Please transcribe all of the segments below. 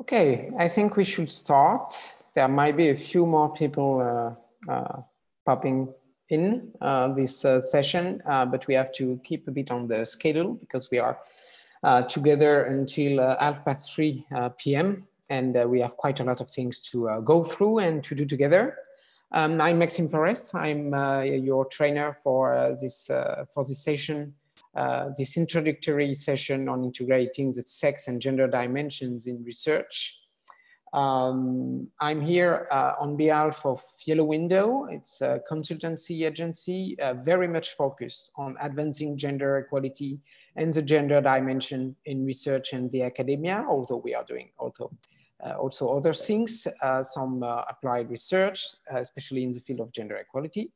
Okay, I think we should start. There might be a few more people popping in this session, but we have to keep a bit on the schedule because we are together until 3:30 p.m. and we have quite a lot of things to go through and to do together. I'm Maxime Forest. I'm your trainer for this session, this introductory session on integrating the sex and gender dimensions in research. I'm here on behalf of Yellow Window. It's a consultancy agency very much focused on advancing gender equality and the gender dimension in research and the academia, although we are doing also other things, some applied research, especially in the field of gender equality.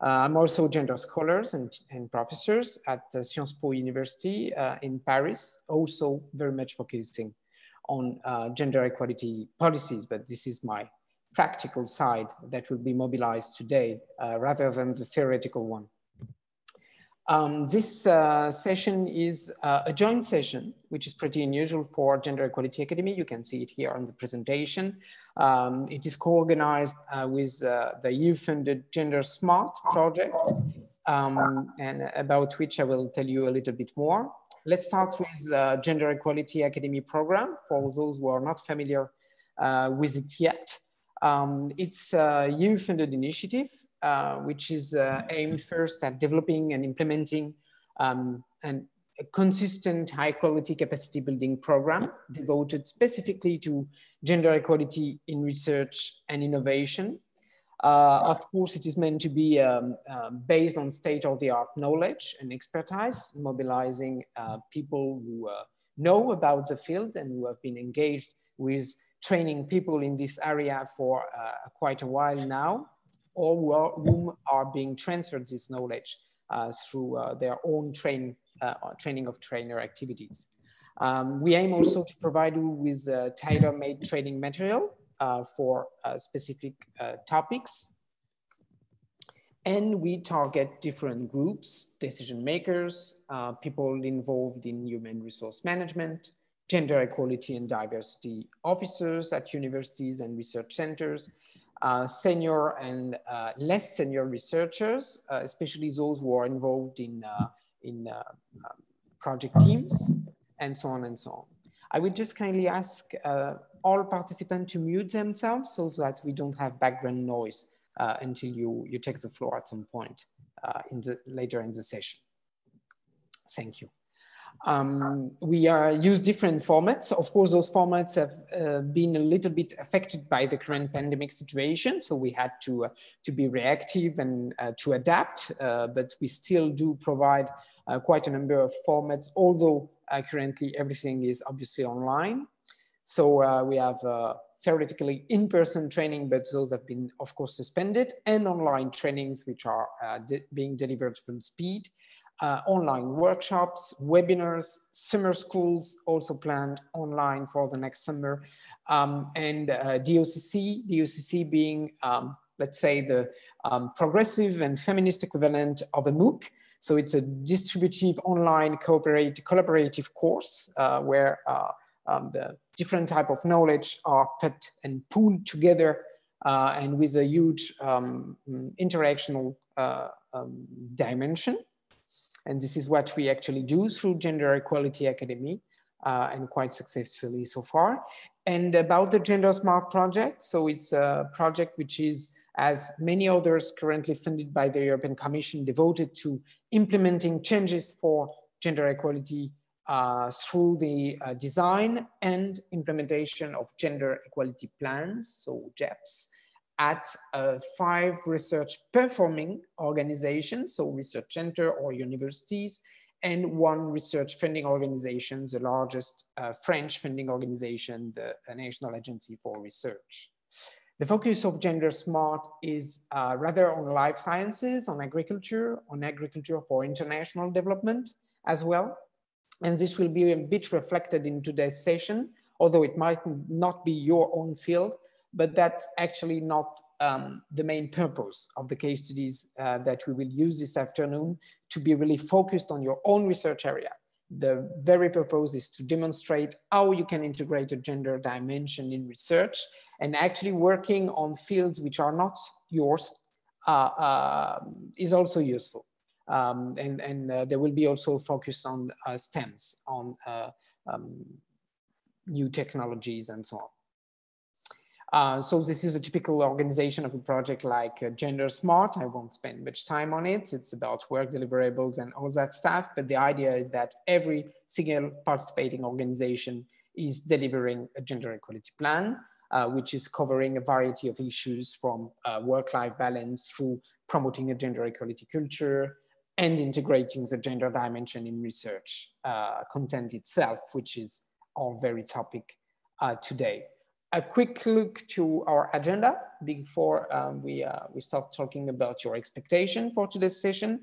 I'm also gender scholars and professors at Sciences Po University in Paris, also very much focusing on gender equality policies, but this is my practical side that will be mobilized today rather than the theoretical one. This session is a joint session, which is pretty unusual for Gender Equality Academy. You can see it here on the presentation. It is co-organized with the EU-funded Gender Smart project, and about which I will tell you a little bit more. Let's start with Gender Equality Academy program for those who are not familiar with it yet. It's a EU-funded initiative, which is aimed first at developing and implementing a consistent high-quality capacity building program devoted specifically to gender equality in research and innovation. Of course, it is meant to be based on state-of-the-art knowledge and expertise, mobilizing people who know about the field and who have been engaged with training people in this area for quite a while now, or whom are being transferred this knowledge through their own training of trainer activities. We aim also to provide you with tailor-made training material for specific topics. And we target different groups, decision makers, people involved in human resource management, gender equality and diversity officers at universities and research centers, senior and less senior researchers, especially those who are involved in project teams, and so on and so on. I would just kindly ask all participants to mute themselves so that we don't have background noise until you take the floor at some point later in the session. Thank you. We use different formats. Of course, those formats have been a little bit affected by the current pandemic situation. So we had to be reactive and to adapt, but we still do provide quite a number of formats, although currently everything is obviously online. So we have theoretically in-person training, but those have been, of course, suspended, and online trainings, which are being delivered full speed. Online workshops, webinars, summer schools also planned online for the next summer, and DOCC being, let's say, the progressive and feminist equivalent of a MOOC. So it's a distributive online collaborative course where the different type of knowledge are put and pooled together and with a huge interactional dimension. And this is what we actually do through Gender Equality Academy and quite successfully so far. And about the Gender Smart project, so it's a project which is, as many others, currently funded by the European Commission, devoted to implementing changes for gender equality through the design and implementation of gender equality plans, so GEPS, at 5 research performing organizations, so research center or universities, and 1 research funding organization, the largest French funding organization, the National Agency for Research. The focus of Gender Smart is rather on life sciences, on agriculture for international development as well. And this will be a bit reflected in today's session, although it might not be your own field, but that's actually not the main purpose of the case studies that we will use this afternoon, to be really focused on your own research area the very purpose is to demonstrate how you can integrate a gender dimension in research, and actually working on fields which are not yours is also useful. And there will be also a focus on STEMs, on new technologies and so on. So this is a typical organization of a project like Gender Smart. I won't spend much time on it. It's about work deliverables and all that stuff. But the idea is that every single participating organization is delivering a gender equality plan, which is covering a variety of issues from work-life balance through promoting a gender equality culture and integrating the gender dimension in research content itself, which is our very topic today. A quick look to our agenda before we start talking about your expectation for today's session.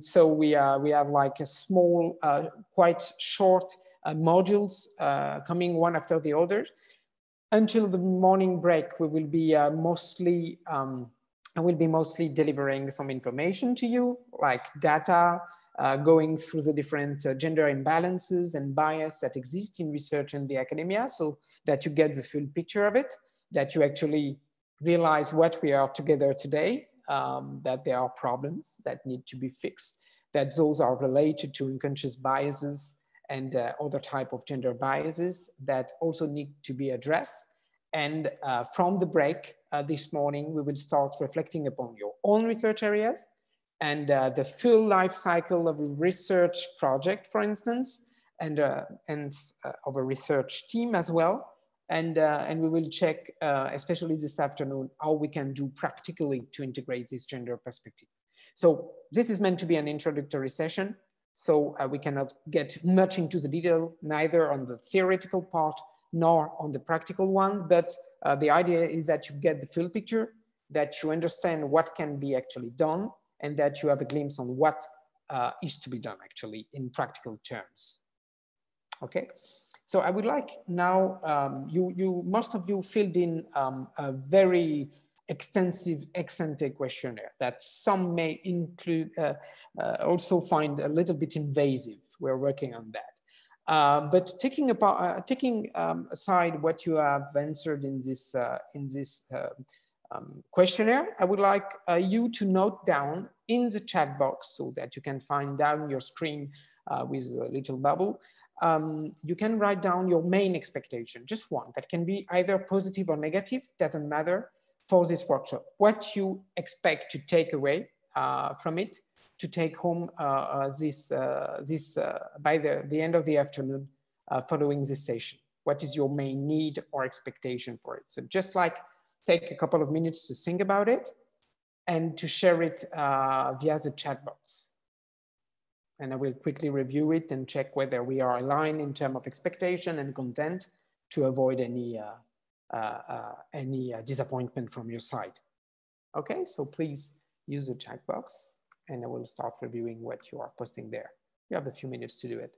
So we have like a small, quite short modules coming one after the other. Until the morning break, we will be mostly delivering some information to you, like data, going through the different gender imbalances and bias that exist in research and the academia, so that you get the full picture of it, that you actually realize what we are together today, that there are problems that need to be fixed, that those are related to unconscious biases and other type of gender biases that also need to be addressed. And from the break this morning, we will start reflecting upon your own research areas and the full life cycle of a research project, for instance, and of a research team as well. And we will check, especially this afternoon, how we can do practically to integrate this gender perspective. So this is meant to be an introductory session. So we cannot get much into the detail, neither on the theoretical part nor on the practical one, but the idea is that you get the full picture, that you understand what can be actually done, and that you have a glimpse on what is to be done actually in practical terms. Okay, so I would like now, most of you filled in a very extensive ex-ante questionnaire that some may include, also find a little bit invasive. We're working on that. But taking aside what you have answered in this questionnaire, I would like you to note down in the chat box, so that you can find down your screen with a little bubble. You can write down your main expectation, just one, that can be either positive or negative, doesn't matter, for this workshop. What you expect to take away from it, to take home by the end of the afternoon following this session. What is your main need or expectation for it? So just like take a couple of minutes to think about it and to share it via the chat box. And I will quickly review it and check whether we are aligned in terms of expectation and content to avoid any disappointment from your side. Okay, so please use the chat box, and I will start reviewing what you are posting there. You have a few minutes to do it.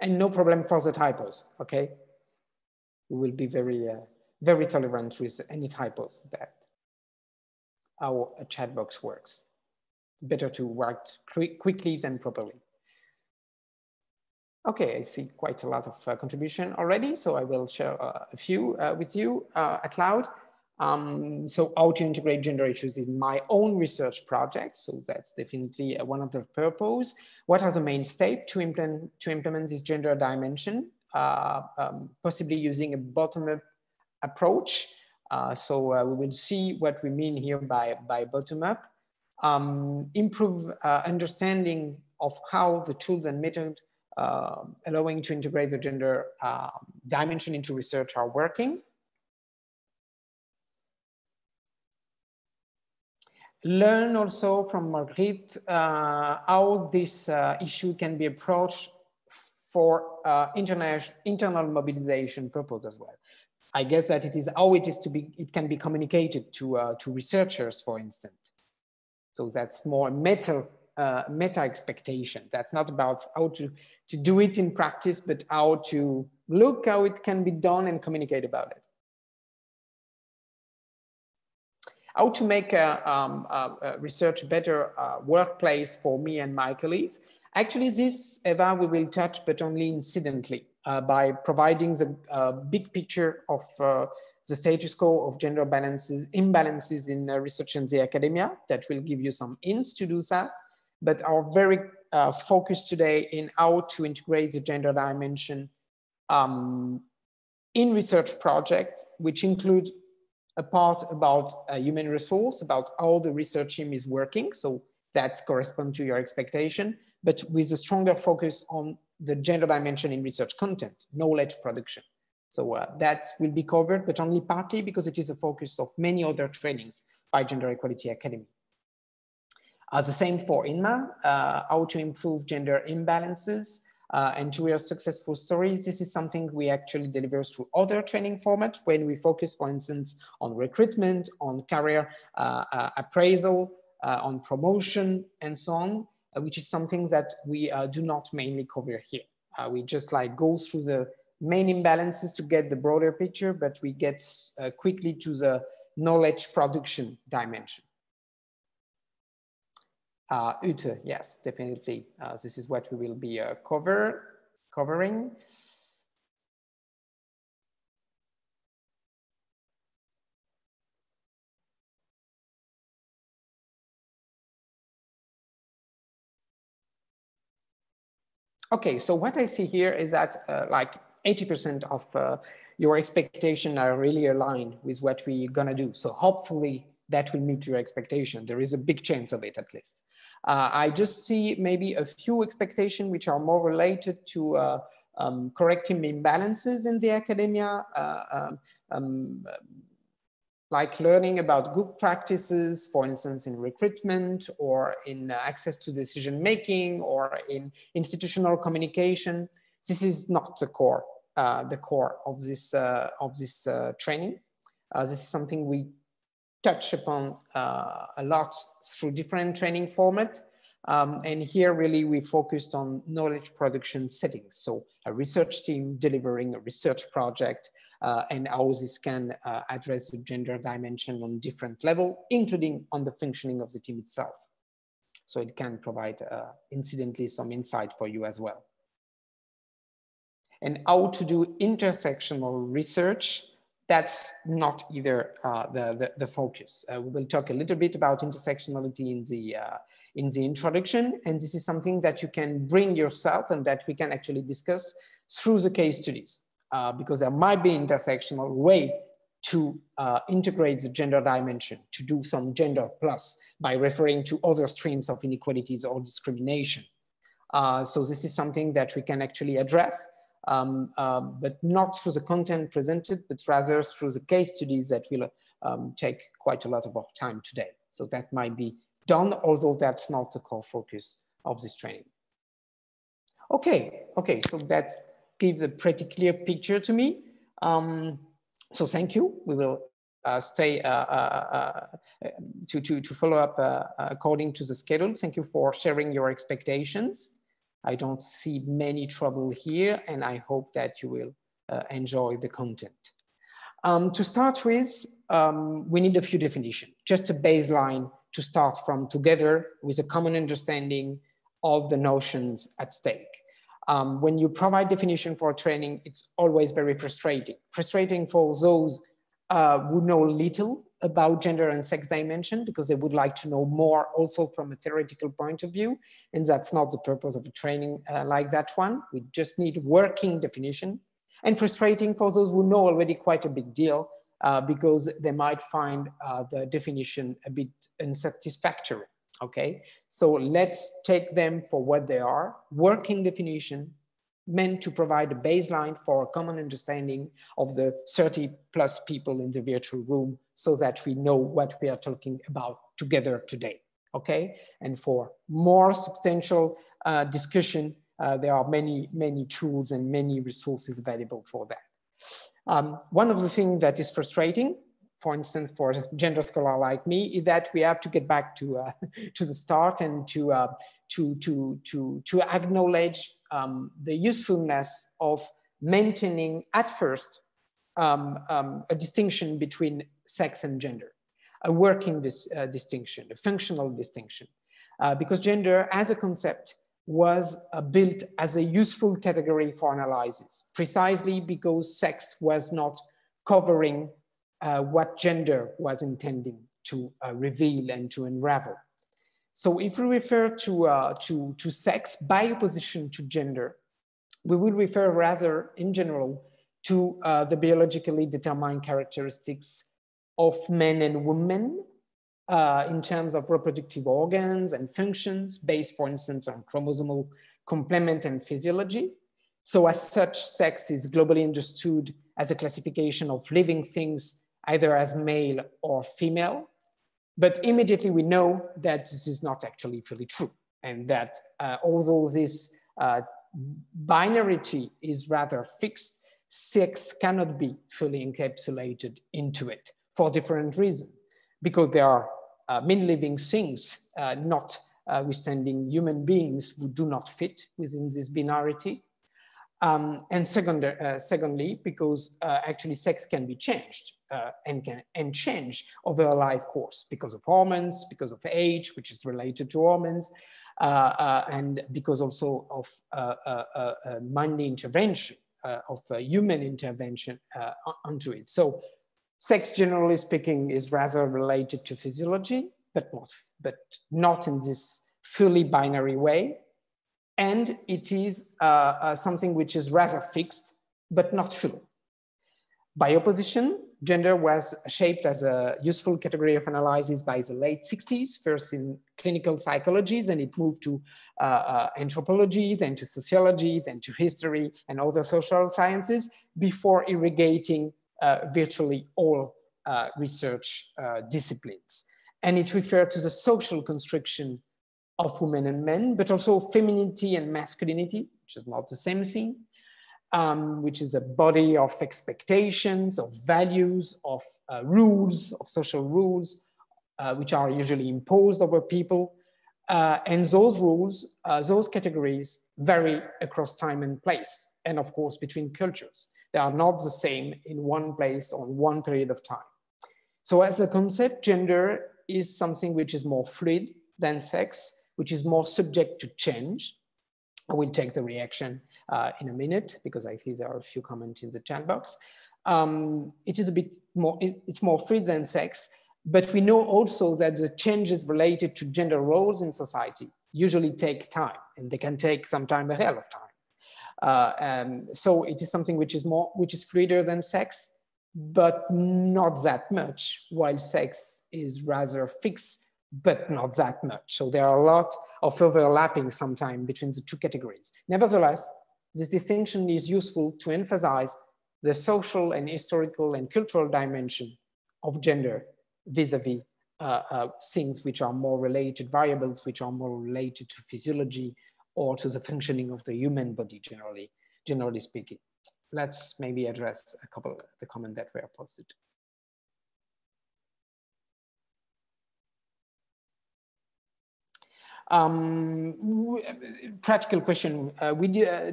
And no problem for the typos, okay? We will be very, very tolerant with any typos that how a chat box works. Better to write quickly than properly. Okay, I see quite a lot of contribution already, so I will share a few with you out loud. So how to integrate gender issues in my own research project. So that's definitely one of the purpose. What are the main steps to implement this gender dimension? Possibly using a bottom-up approach. We will see what we mean here by bottom-up. Improve understanding of how the tools and methods allowing to integrate the gender dimension into research are working. Learn also from Margaret how this issue can be approached for internal mobilization purpose as well. I guess that it is how it is to be, it can be communicated to researchers, for instance. So that's more meta meta expectation. That's not about how to do it in practice, but how to look how it can be done and communicate about it. How to make a research better workplace for me and my colleagues. Actually, this, Eva, we will touch, but only incidentally, by providing the big picture of the status quo of gender balances, imbalances in research and the academia. That will give you some hints to do that, but our very focus today in how to integrate the gender dimension in research projects, which includes a part about human resource, about how the research team is working. So that corresponds to your expectation, but with a stronger focus on the gender dimension in research content, knowledge production. So that will be covered, but only partly because it is a focus of many other trainings by Gender Equality Academy. The same for INMA, how to improve gender imbalances and to hear successful stories. This is something we actually deliver through other training formats when we focus, for instance, on recruitment, on career appraisal, on promotion and so on, which is something that we do not mainly cover here. We just like go through the main imbalances to get the broader picture, but we get quickly to the knowledge production dimension. Ute, yes, definitely. This is what we will be covering. Okay, so what I see here is that like 80% of your expectations are really aligned with what we're gonna do. So hopefully that will meet your expectation. There is a big chance of it, at least. I just see maybe a few expectations which are more related to correcting imbalances in the academia, like learning about good practices, for instance, in recruitment or in access to decision-making or in institutional communication. This is not the core, the core of this training. This is something we touch upon a lot through different training format. And here really we focused on knowledge production settings. So a research team delivering a research project and how this can address the gender dimension on different levels, including on the functioning of the team itself. So it can provide incidentally some insight for you as well. And how to do intersectional research, that's not either the focus. We will talk a little bit about intersectionality in the introduction, and this is something that you can bring yourself and that we can actually discuss through the case studies, because there might be intersectional way to integrate the gender dimension, to do some gender plus by referring to other streams of inequalities or discrimination. So this is something that we can actually address, but not through the content presented, but rather through the case studies that will take quite a lot of our time today. So that might be done, although that's not the core focus of this training. Okay, okay, so that gives a pretty clear picture to me. So thank you. We will stay to follow up according to the schedule. Thank you for sharing your expectations. I don't see many trouble here, and I hope that you will enjoy the content. To start with, we need a few definitions, just a baseline to start from together with a common understanding of the notions at stake. When you provide definition for training, it's always very frustrating. Frustrating for those who know little about gender and sex dimension, because they would like to know more also from a theoretical point of view. And that's not the purpose of a training like that one. We just need working definition. And frustrating for those who know already quite a big deal, because they might find the definition a bit unsatisfactory, okay? So let's take them for what they are, working definition meant to provide a baseline for a common understanding of the 30+ people in the virtual room so that we know what we are talking about together today, okay? And for more substantial discussion, there are many, many tools and many resources available for that. One of the things that is frustrating for instance, for a gender scholar like me, is that we have to get back to the start and to acknowledge the usefulness of maintaining at first a distinction between sex and gender, a working distinction, a functional distinction, because gender as a concept was built as a useful category for analysis, precisely because sex was not covering what gender was intending to reveal and to unravel. So if we refer to sex by opposition to gender, we will refer rather in general to the biologically determined characteristics of men and women in terms of reproductive organs and functions based, for instance, on chromosomal complement and physiology. So as such, sex is globally understood as a classification of living things, either as male or female. But immediately we know that this is not actually fully true, and that although this binarity is rather fixed, sex cannot be fully encapsulated into it for different reasons, because there are many living things, not withstanding human beings who do not fit within this binarity. And secondly, because actually sex can be changed and change over a life course because of hormones, because of age, which is related to hormones, and because also of mindly intervention, of human intervention onto it. So sex, generally speaking, is rather related to physiology, but not in this fully binary way. And it is something which is rather fixed, but not full. By opposition, gender was shaped as a useful category of analysis by the late 60s, first in clinical psychology, and it moved to anthropology, then to sociology, then to history and other social sciences, before irrigating virtually all research disciplines. And it referred to the social construction of women and men, but also femininity and masculinity, which is not the same thing, which is a body of expectations, of values, of rules, of social rules, which are usually imposed over people. And those rules, those categories vary across time and place, and of course between cultures. They are not the same in one place on one period of time. So as a concept, gender is something which is more fluid than sex, which is more subject to change. I will take the reaction in a minute, because I see there are a few comments in the chat box. It is a bit more, it's more free than sex, but we know also that the changes related to gender roles in society usually take time, and they can take some time, a hell of time. So it is something which is more, which is fluider than sex, but not that much, while sex is rather fixed, but not that much. So there are a lot of overlapping sometimes between the two categories. Nevertheless, this distinction is useful to emphasize the social and historical and cultural dimension of gender vis-a-vis things which are more related, variables which are more related to physiology or to the functioning of the human body generally speaking. Let's maybe address a couple of the comments that were posted. Practical question,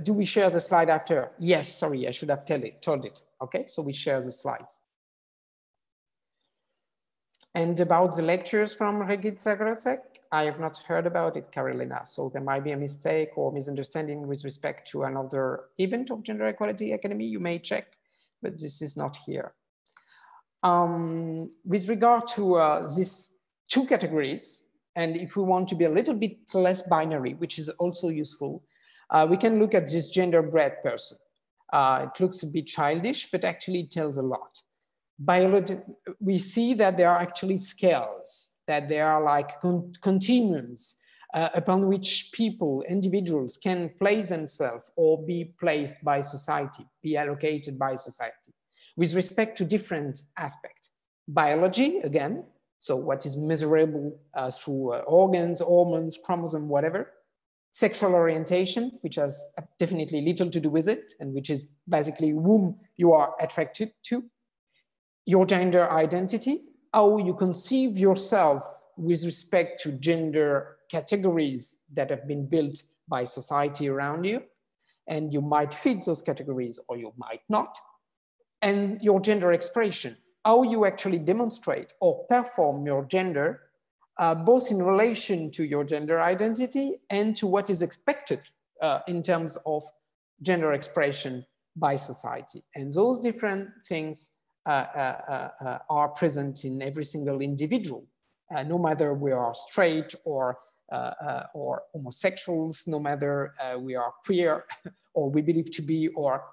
do we share the slide after? Yes, sorry, I should have told it. Okay, so we share the slides. And about the lectures from Regit Zagrosek, I have not heard about it, Carolina, so there might be a mistake or misunderstanding with respect to another event of Gender Equality Academy. You may check, but this is not here. With regard to these two categories, and if we want to be a little bit less binary, which is also useful, we can look at this gender-bred person. It looks a bit childish, but actually it tells a lot. We see that there are actually scales, that there are like continuums upon which people, individuals, can place themselves or be placed by society, be allocated by society, with respect to different aspects. Biology, again, so what is measurable through organs, hormones, chromosomes, whatever. Sexual orientation, which has definitely little to do with it, and which is basically whom you are attracted to. your gender identity, how you conceive yourself with respect to gender categories that have been built by society around you, and you might fit those categories or you might not, and your gender expression, how you actually demonstrate or perform your gender, both in relation to your gender identity and to what is expected in terms of gender expression by society. And those different things are present in every single individual, no matter we are straight or homosexuals, no matter we are queer or we believe to be or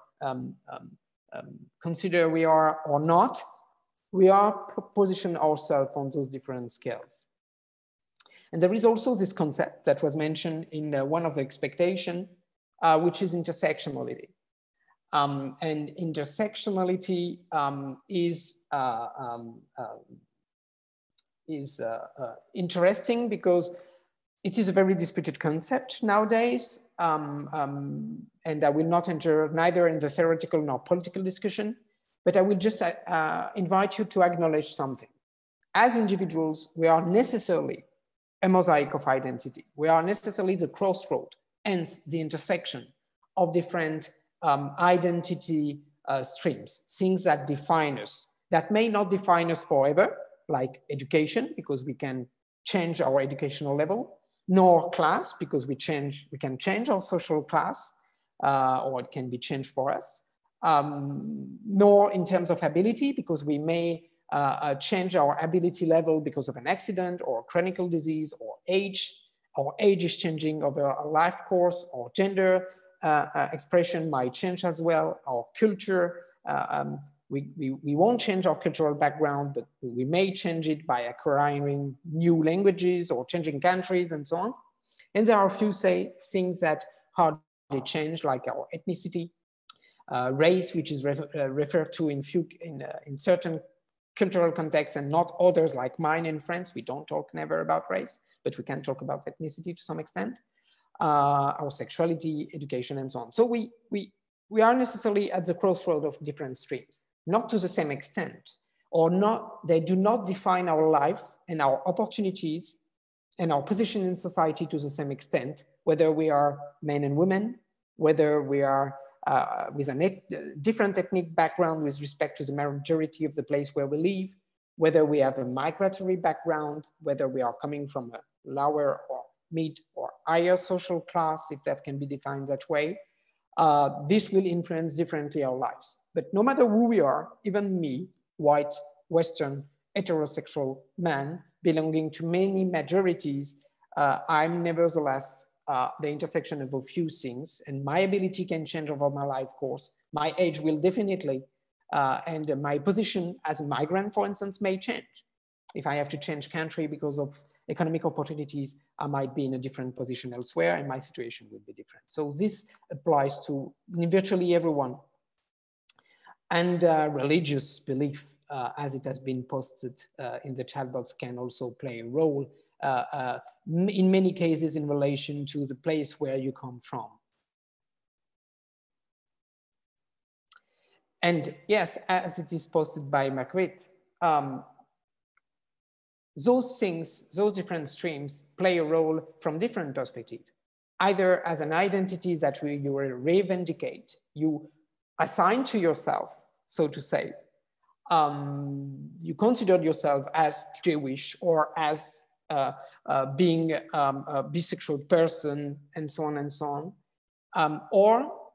consider we are or not, we are positioned ourselves on those different scales. And there is also this concept that was mentioned in one of the expectations, which is intersectionality. And intersectionality is interesting because it is a very disputed concept nowadays, and I will not enter neither in the theoretical nor political discussion, but I will just invite you to acknowledge something. As individuals, we are necessarily a mosaic of identity. We are necessarily the crossroad, hence the intersection of different identity streams, things that define us, that may not define us forever, like education, because we can change our educational level, nor class, because we can change our social class, or it can be changed for us, nor in terms of ability, because we may change our ability level because of an accident or chronic disease or age. Our age is changing over a life course, or gender expression might change as well, our culture. We won't change our cultural background, but we may change it by acquiring new languages or changing countries and so on. And there are a few things that hardly change, like our ethnicity, race, which is referred to in certain cultural contexts and not others, like mine in France. We don't talk never about race, but we can talk about ethnicity to some extent, our sexuality, education, and so on. So we are necessarily at the crossroad of different streams, not to the same extent, or not, they do not define our life and our opportunities and our position in society to the same extent, whether we are men and women, whether we are with a different ethnic background with respect to the majority of the place where we live, whether we have a migratory background, whether we are coming from a lower or mid or higher social class, if that can be defined that way. This will influence differently our lives. But no matter who we are, even me, white, Western, heterosexual man, belonging to many majorities, I'm nevertheless the intersection of a few things, and my ability can change over my life course. My age will definitely, and my position as a migrant, for instance, may change. If I have to change country because of economic opportunities, I might be in a different position elsewhere and my situation would be different. So this applies to virtually everyone. And religious belief, as it has been posted in the chat box, can also play a role in many cases in relation to the place where you come from. And yes, as it is posted by Margaret, those things, those different streams play a role from different perspectives, either as an identity that you reivindicate, you assign to yourself, so to say. You consider yourself as Jewish or as being a bisexual person and so on and so on.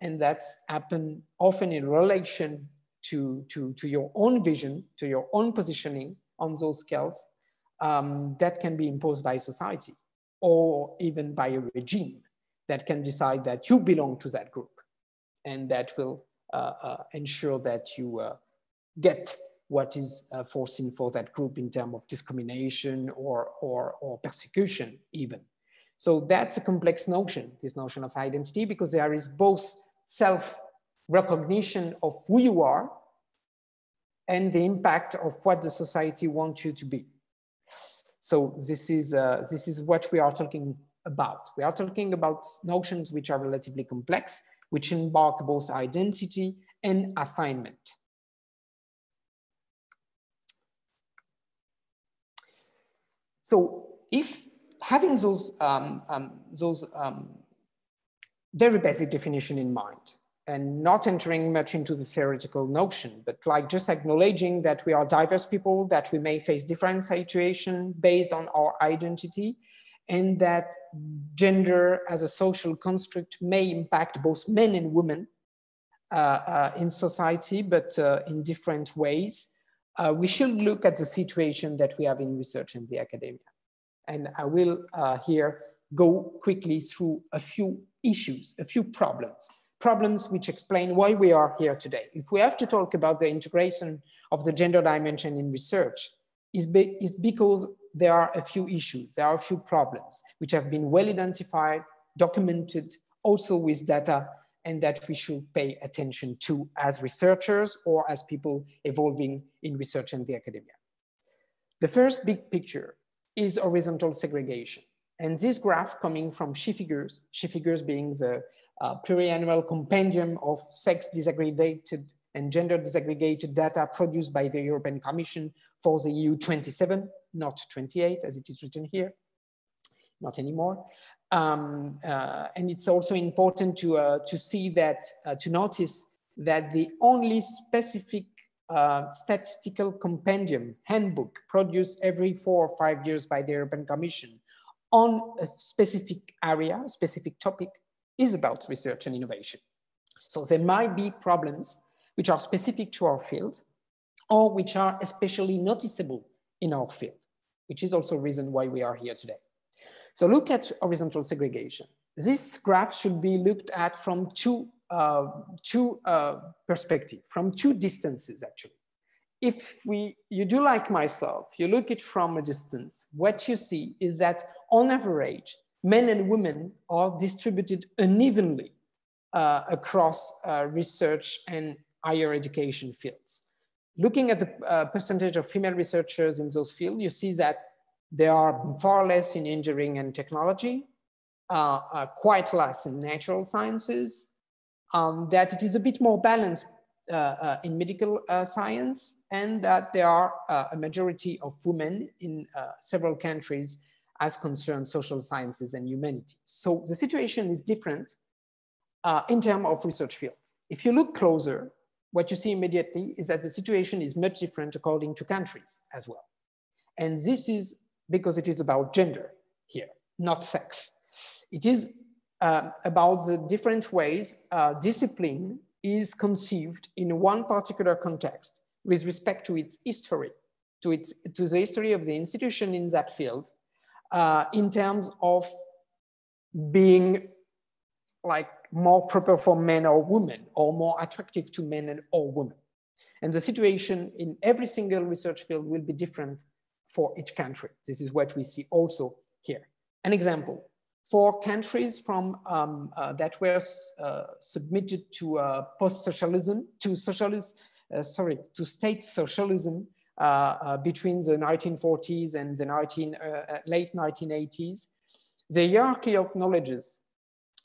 And that's happened often in relation to your own vision, to your own positioning on those scales, that can be imposed by society or even by a regime that can decide that you belong to that group, and that will ensure that you get what is foreseen for that group in terms of discrimination or persecution even. So that's a complex notion, this notion of identity, because there is both self-recognition of who you are and the impact of what the society wants you to be. So this is what we are talking about. We are talking about notions which are relatively complex, which embark both identity and assignment. So if having those very basic definition in mind and not entering much into the theoretical notion, but like just acknowledging that we are diverse people, that we may face different situations based on our identity, and that gender as a social construct may impact both men and women in society, but in different ways. We should look at the situation that we have in research and the academia. And I will here go quickly through a few issues, a few problems which explain why we are here today. If we have to talk about the integration of the gender dimension in research, it's because there are a few issues, there are a few problems which have been well identified, documented, also with data, and that we should pay attention to as researchers or as people evolving in research and the academia. The first big picture is horizontal segregation. And this graph coming from SheFigures, SheFigures being the pluriannual compendium of sex disaggregated and gender disaggregated data produced by the European Commission for the EU 27, not 28 as it is written here, not anymore. And it's also important to see that, to notice that the only specific statistical compendium handbook produced every 4 or 5 years by the European Commission on a specific area, a specific topic, is about research and innovation. So there might be problems which are specific to our field or which are especially noticeable in our field, which is also a reason why we are here today. So look at horizontal segregation. This graph should be looked at from two perspectives, from two distances actually. If you do like myself, you look it from a distance, what you see is that on average, men and women are distributed unevenly across research and higher education fields. Looking at the percentage of female researchers in those fields, you see that there are far less in engineering and technology, quite less in natural sciences, that it is a bit more balanced in medical science, and that there are a majority of women in several countries as concerns social sciences and humanities. So the situation is different in terms of research fields. If you look closer, what you see immediately is that the situation is much different according to countries as well. And this is because it is about gender here, not sex. It is about the different ways discipline is conceived in one particular context with respect to its history, to the history of the institution in that field, in terms of being like more proper for men or women, or more attractive to men and or women. And the situation in every single research field will be different for each country. This is what we see also here. An example, for countries from, that were submitted to post-socialism, to state socialism, between the 1940s and the late 1980s, the hierarchy of knowledges,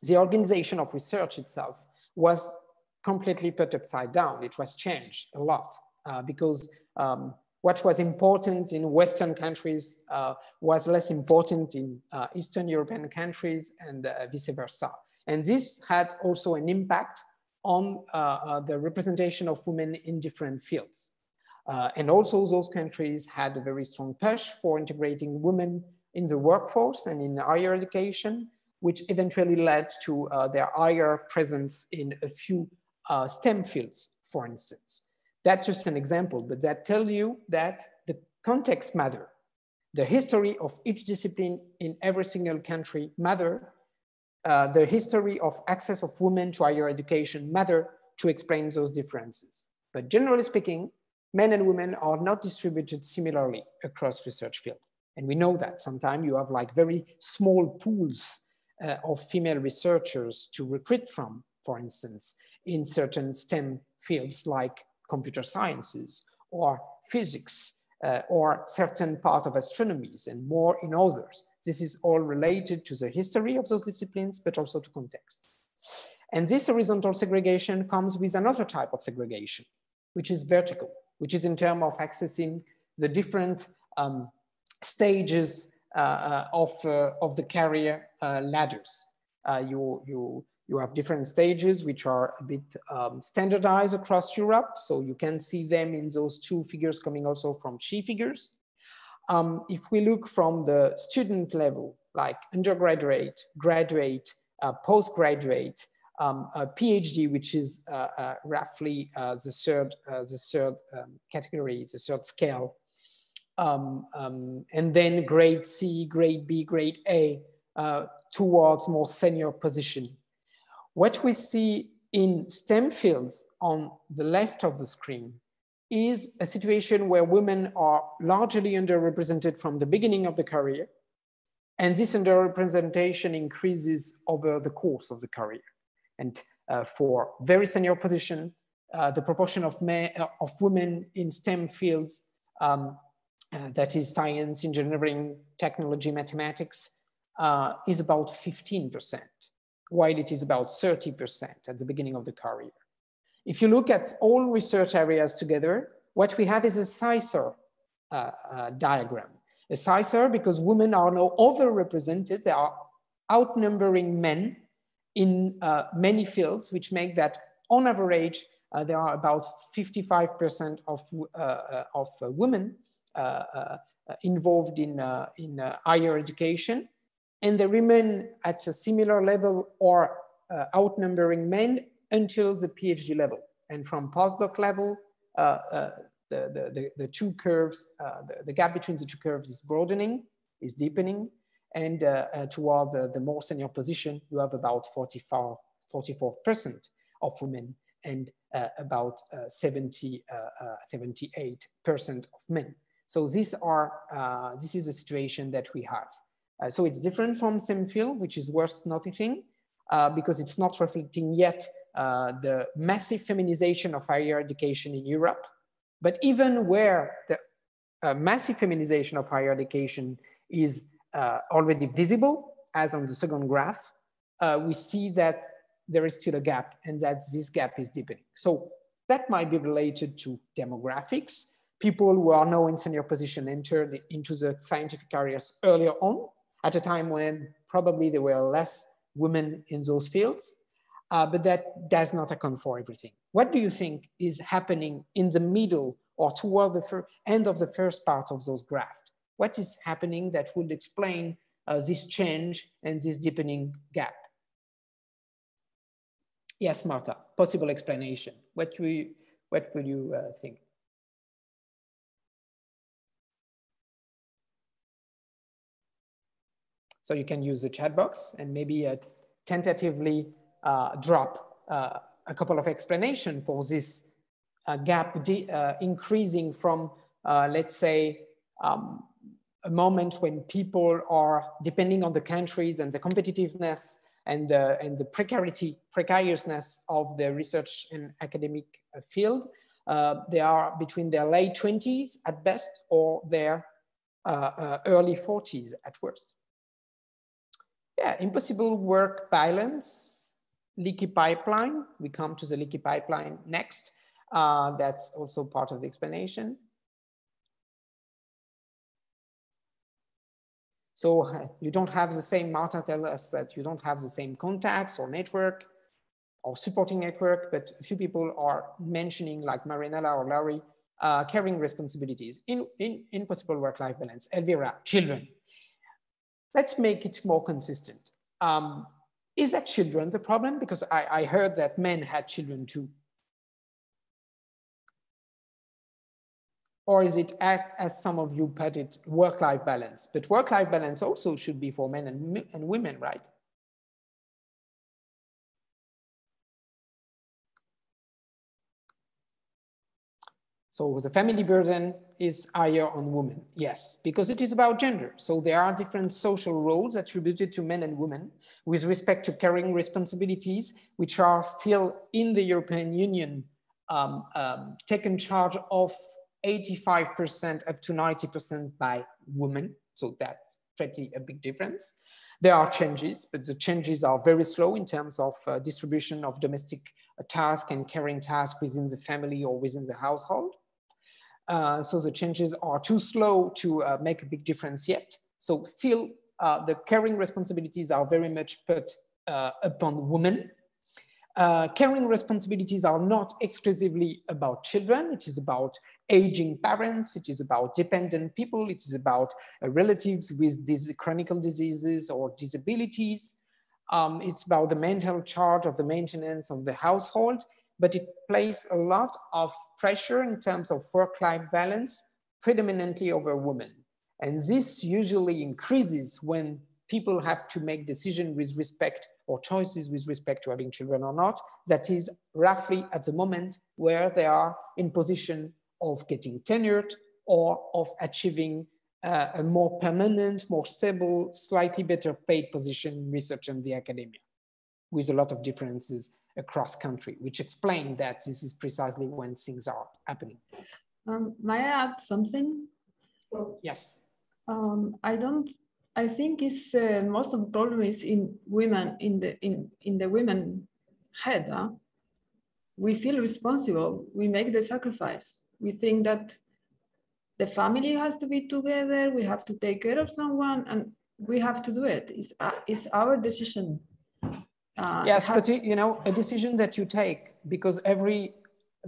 the organization of research itself was completely put upside down. It was changed a lot because what was important in Western countries was less important in Eastern European countries and vice versa. And this had also an impact on the representation of women in different fields. And also those countries had a very strong push for integrating women in the workforce and in higher education, which eventually led to their higher presence in a few STEM fields, for instance. That's just an example, but that tells you that the context matters. The history of each discipline in every single country matters. The history of access of women to higher education matters to explain those differences. But generally speaking, men and women are not distributed similarly across research fields. And we know that sometimes you have like very small pools of female researchers to recruit from, for instance, in certain STEM fields like computer sciences or physics or certain part of astronomy and more in others. This is all related to the history of those disciplines, but also to context. And this horizontal segregation comes with another type of segregation, which is vertical, which is in terms of accessing the different stages of the career ladders. You have different stages which are a bit standardized across Europe. So you can see them in those two figures coming also from SheFigures. If we look from the student level, like undergraduate, graduate, postgraduate, a PhD, which is roughly the third category, the third scale, and then grade C, grade B, grade A, towards more senior position. What we see in STEM fields on the left of the screen is a situation where women are largely underrepresented from the beginning of the career, and this underrepresentation increases over the course of the career. And for very senior position, the proportion of women in STEM fields, that is science, engineering, technology, mathematics, is about 15%, while it is about 30% at the beginning of the career. If you look at all research areas together, what we have is a scissor diagram. A scissor because women are now overrepresented, they are outnumbering men in many fields, which make that on average, there are about 55% of women involved in higher education. And they remain at a similar level or outnumbering men until the PhD level. And from postdoc level, the two curves, the gap between the two curves is broadening, is deepening. And toward the more senior position, you have about 44% of women and about 78% of men. So these are, this is the situation that we have. So it's different from STEM field, which is worth noticing because it's not reflecting yet the massive feminization of higher education in Europe. But even where the massive feminization of higher education is already visible, as on the second graph, we see that there is still a gap and that this gap is deepening. So that might be related to demographics. People who are now in senior position entered into the scientific careers earlier on, at a time when probably there were less women in those fields, but that does not account for everything. What do you think is happening in the middle or toward the end of the first part of those graphs? What is happening that would explain this change and this deepening gap? Yes, Martha, possible explanation. What will you think? So you can use the chat box and maybe tentatively drop a couple of explanations for this gap increasing from, let's say, a moment when people are depending on the countries and the competitiveness and the precariousness of the research and academic field. They are between their late 20s at best or their early 40s at worst. Yeah, impossible work balance, leaky pipeline. We come to the leaky pipeline next. That's also part of the explanation. So you don't have the same, Martha tell us that you don't have the same contacts or network or supporting network, but a few people are mentioning like Marinella or Larry, caring responsibilities in possible work-life balance. Elvira, children. Let's make it more consistent. Is that children the problem? Because I heard that men had children too. Or is it, as some of you put it, work-life balance? But work-life balance also should be for men and women, right? So the family burden is higher on women, yes, because it is about gender. So there are different social roles attributed to men and women with respect to caring responsibilities, which are still in the European Union taken charge of 85% up to 90% by women. So that's pretty a big difference. There are changes, but the changes are very slow in terms of distribution of domestic tasks and caring tasks within the family or within the household. So the changes are too slow to make a big difference yet. So still, the caring responsibilities are very much put upon women. Caring responsibilities are not exclusively about children. It is about aging parents, it is about dependent people, it is about relatives with these chronic diseases or disabilities. It's about the mental charge of the maintenance of the household, but it places a lot of pressure in terms of work-life balance, predominantly over women. And this usually increases when people have to make decisions with respect or choices with respect to having children or not. That is roughly at the moment where they are in position of getting tenured or of achieving a more permanent, more stable, slightly better paid position in research and the academia, with a lot of differences across country, which explain that this is precisely when things are happening. May I add something? Yes. I think it's most of the problem is in women, in the women head. Huh? We feel responsible. We make the sacrifice. We think that the family has to be together. We have to take care of someone, and we have to do it. It's our decision. Yes, but you know, a decision that you take, because every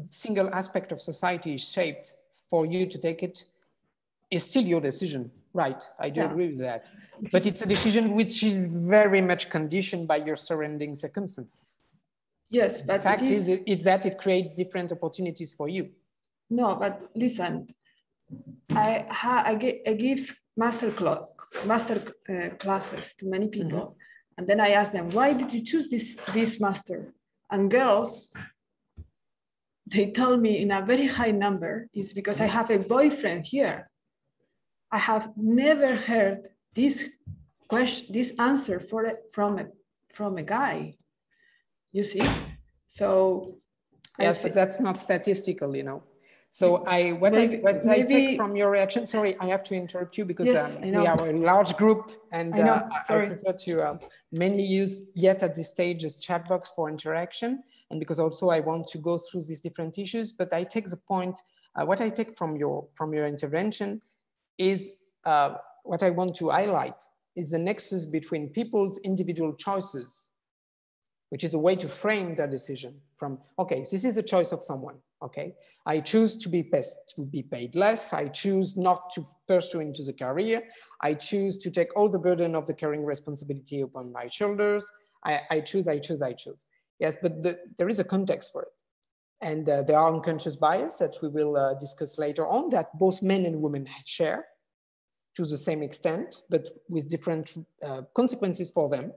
single aspect of society is shaped for you to take it, is still your decision. Right, I do agree with that. But it's a decision which is very much conditioned by your surrounding circumstances. Yes, but the fact is that it creates different opportunities for you. No, but listen, I give master classes to many people. Mm-hmm. And then I ask them, why did you choose this master? And girls, they tell me in a very high number, is because I have a boyfriend here. I have never heard this question, this answer from a guy, you see? So. Yes, but that's not statistical, you know? So what I take from your reaction, sorry, I have to interrupt you because we are a large group, and I prefer to mainly use yet at this stage as chat box for interaction, and because also I want to go through these different issues, but I take the point, what I take from your intervention is what I want to highlight is the nexus between people's individual choices, which is a way to frame their decision from, okay, this is a choice of someone. Okay, I choose to be paid less. I choose not to pursue into the career. I choose to take all the burden of the caring responsibility upon my shoulders. I choose. Yes, but there is a context for it. And there are unconscious bias that we will discuss later on, that both men and women share to the same extent, but with different consequences for them.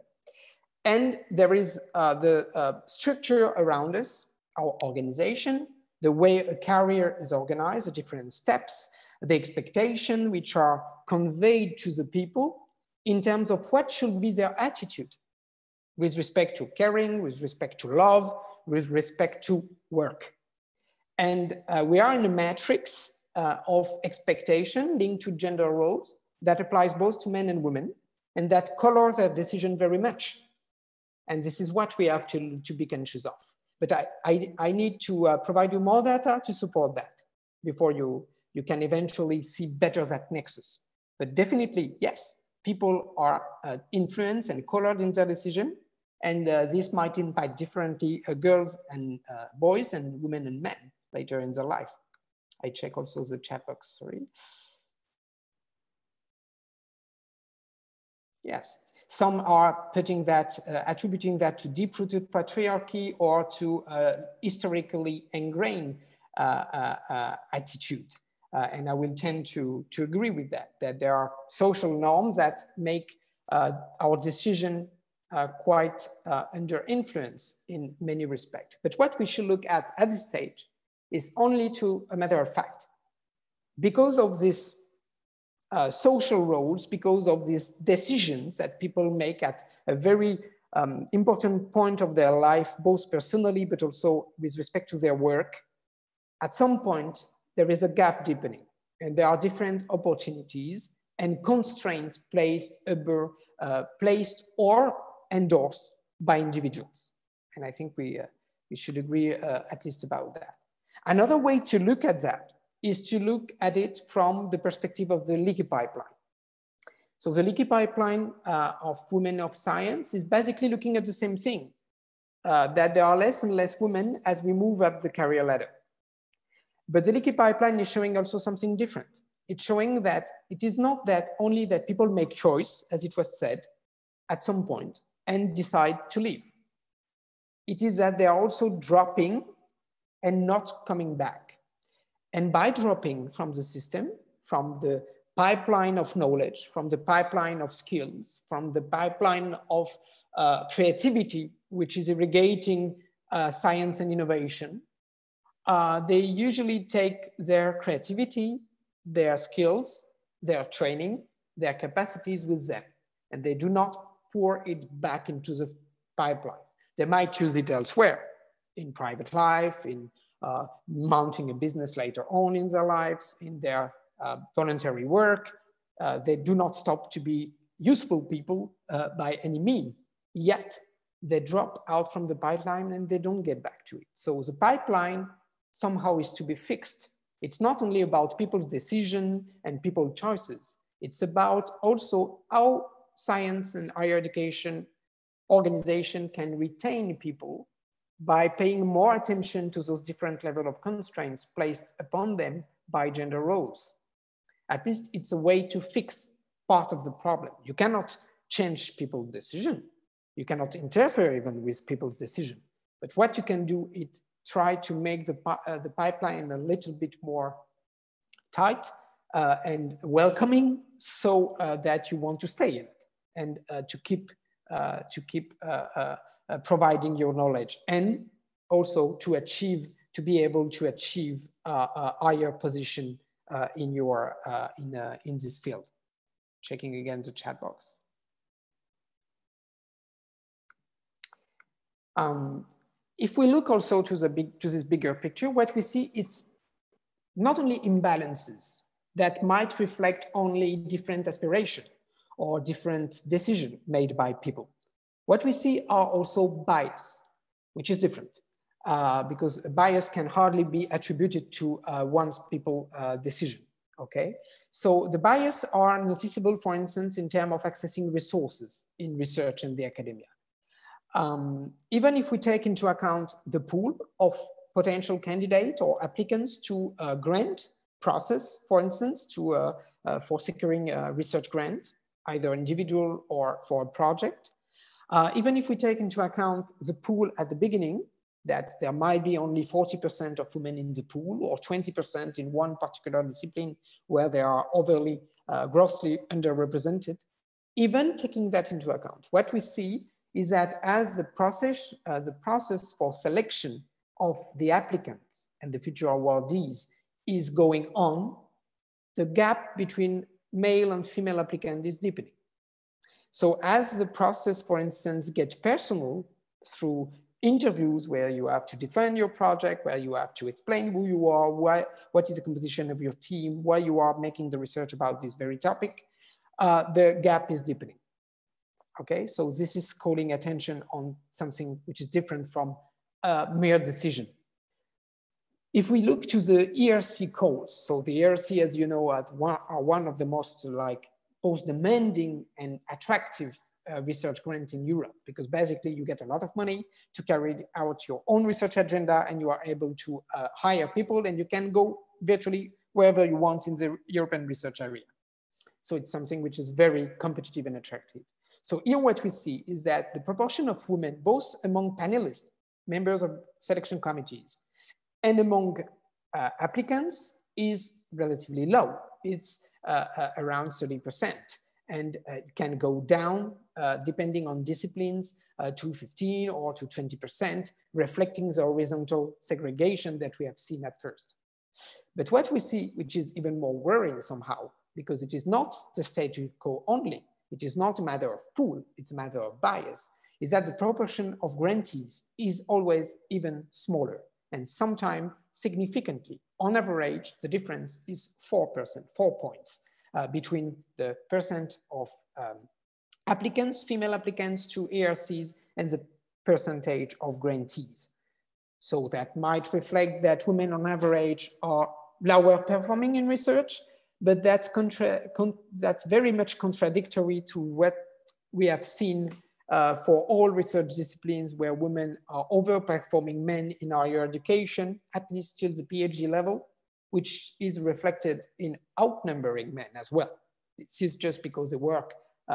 And there is the structure around us, our organization, the way a career is organized, the different steps, the expectations which are conveyed to the people in terms of what should be their attitude with respect to caring, with respect to love, with respect to work. And we are in a matrix of expectation linked to gender roles that applies both to men and women, and that colors their decision very much. And this is what we have to be conscious of. But I need to provide you more data to support that before you can eventually see better that nexus. But definitely, yes, people are influenced and colored in their decision. And this might impact differently girls and boys and women and men later in their life. I check also the chat box, sorry. Yes, some are putting that, attributing that to deep-rooted patriarchy or to historically ingrained attitude. And I will tend to agree with that, that there are social norms that make our decision quite under influence in many respects. But what we should look at this stage is only to a matter of fact. Because of these social roles, because of these decisions that people make at a very important point of their life, both personally, but also with respect to their work, at some point, there is a gap deepening and there are different opportunities and constraints placed or endorsed by individuals. And I think we should agree at least about that. Another way to look at that is to look at it from the perspective of the leaky pipeline. So the leaky pipeline of women of science is basically looking at the same thing, that there are less and less women as we move up the career ladder. But the leaky pipeline is showing also something different. It's showing that it is not that only that people make choice, as it was said, at some point and decide to leave. It is that they are also dropping and not coming back. And by dropping from the system, from the pipeline of knowledge, from the pipeline of skills, from the pipeline of creativity, which is irrigating science and innovation, they usually take their creativity, their skills, their training, their capacities with them, and they do not pour it back into the pipeline. They might use it elsewhere, in private life, in mounting a business later on in their lives, in their voluntary work. They do not stop to be useful people by any means, yet they drop out from the pipeline and they don't get back to it. So the pipeline somehow is to be fixed. It's not only about people's decision and people's choices. It's about also how science and higher education organization can retain people by paying more attention to those different levels of constraints placed upon them by gender roles. At least it's a way to fix part of the problem. You cannot change people's decision. You cannot interfere even with people's decision. But what you can do is try to make the pipeline a little bit more tight and welcoming, so that you want to stay in it and to keep providing your knowledge, and also to achieve, to be able to achieve a higher position in this field. Checking again the chat box. If we look also to this bigger picture, what we see is not only imbalances that might reflect only different aspiration or different decision made by people. What we see are also bias, which is different, because bias can hardly be attributed to one's people decision, okay? So the bias are noticeable, for instance, in terms of accessing resources in research and the academia. Even if we take into account the pool of potential candidates or applicants to a grant process, for instance, to, for securing a research grant, either individual or for a project. Even if we take into account the pool at the beginning, that there might be only 40% of women in the pool or 20% in one particular discipline where they are overly, grossly underrepresented. Even taking that into account, what we see is that as the process for selection of the applicants and the future awardees is going on, the gap between male and female applicant is deepening. So as the process, for instance, gets personal through interviews where you have to defend your project, where you have to explain who you are, why, what is the composition of your team, why you are making the research about this very topic, the gap is deepening. Okay, so this is calling attention on something which is different from mere decision. If we look to the ERC calls, so the ERC, as you know, are one of the most both demanding and attractive research grants in Europe, because basically you get a lot of money to carry out your own research agenda, and you are able to hire people, and you can go virtually wherever you want in the European research area. So it's something which is very competitive and attractive. So here what we see is that the proportion of women, both among panelists, members of selection committees, and among applicants is relatively low. It's around 30%, and it can go down depending on disciplines to 15 or to 20%, reflecting the horizontal segregation that we have seen at first. But what we see, which is even more worrying somehow, because it is not the status quo only, it is not a matter of pool, it's a matter of bias, is that the proportion of grantees is always even smaller, and sometimes significantly. On average, the difference is 4%, 4 points between the percent of applicants, female applicants to ERCs, and the percentage of grantees. So that might reflect that women on average are lower performing in research, but that's very much contradictory to what we have seen for all research disciplines where women are overperforming men in higher education, at least till the PhD level, which is reflected in outnumbering men as well. This is just because they work,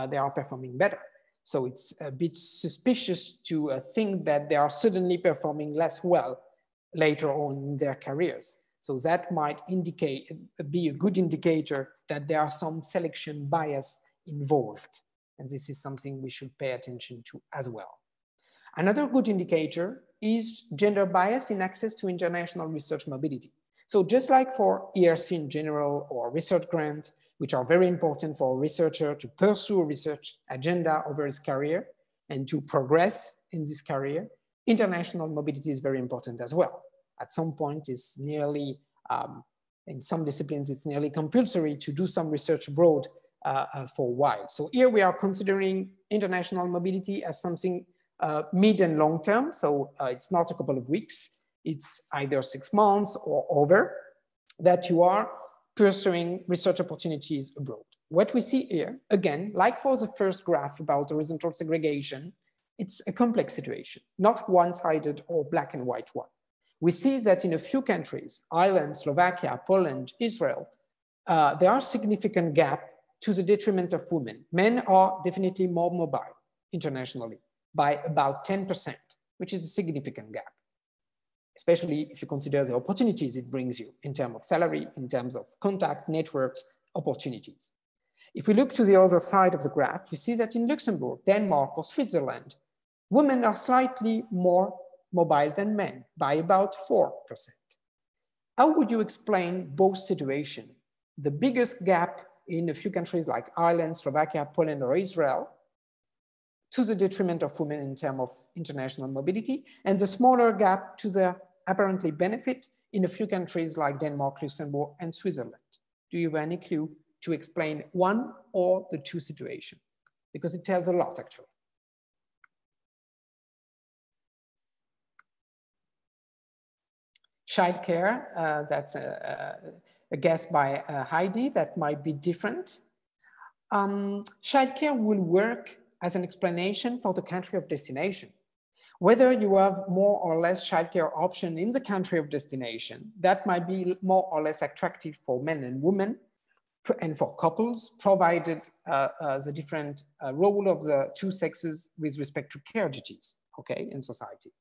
they are performing better. So it's a bit suspicious to think that they are suddenly performing less well later on in their careers. So that might indicate, be a good indicator that there are some selection bias involved. And this is something we should pay attention to as well. Another good indicator is gender bias in access to international research mobility. So just like for ERC in general or research grant, which are very important for a researcher to pursue a research agenda over his career and to progress in this career, international mobility is very important as well. At some point it's nearly, in some disciplines, it's nearly compulsory to do some research abroad for a while. So here we are considering international mobility as something mid and long term. So it's not a couple of weeks, it's either 6 months or over that you are pursuing research opportunities abroad. What we see here, again, like for the first graph about horizontal segregation, it's a complex situation, not one-sided or black and white one. We see that in a few countries, Ireland, Slovakia, Poland, Israel, there are significant gaps to the detriment of women. Men are definitely more mobile internationally by about 10%, which is a significant gap, especially if you consider the opportunities it brings you in terms of salary, in terms of contact, networks, opportunities. If we look to the other side of the graph, we see that in Luxembourg, Denmark, or Switzerland, women are slightly more mobile than men by about 4%. How would you explain both situations? The biggest gap in a few countries like Ireland, Slovakia, Poland, or Israel, to the detriment of women in terms of international mobility, and the smaller gap to the apparently benefit in a few countries like Denmark, Luxembourg, and Switzerland. Do you have any clue to explain one or the two situations? Because it tells a lot, actually. Childcare, that's a guess by Hedy, that might be different. Childcare will work as an explanation for the country of destination. Whether you have more or less childcare option in the country of destination, that might be more or less attractive for men and women and for couples, provided the different role of the two sexes with respect to care duties, okay, in society.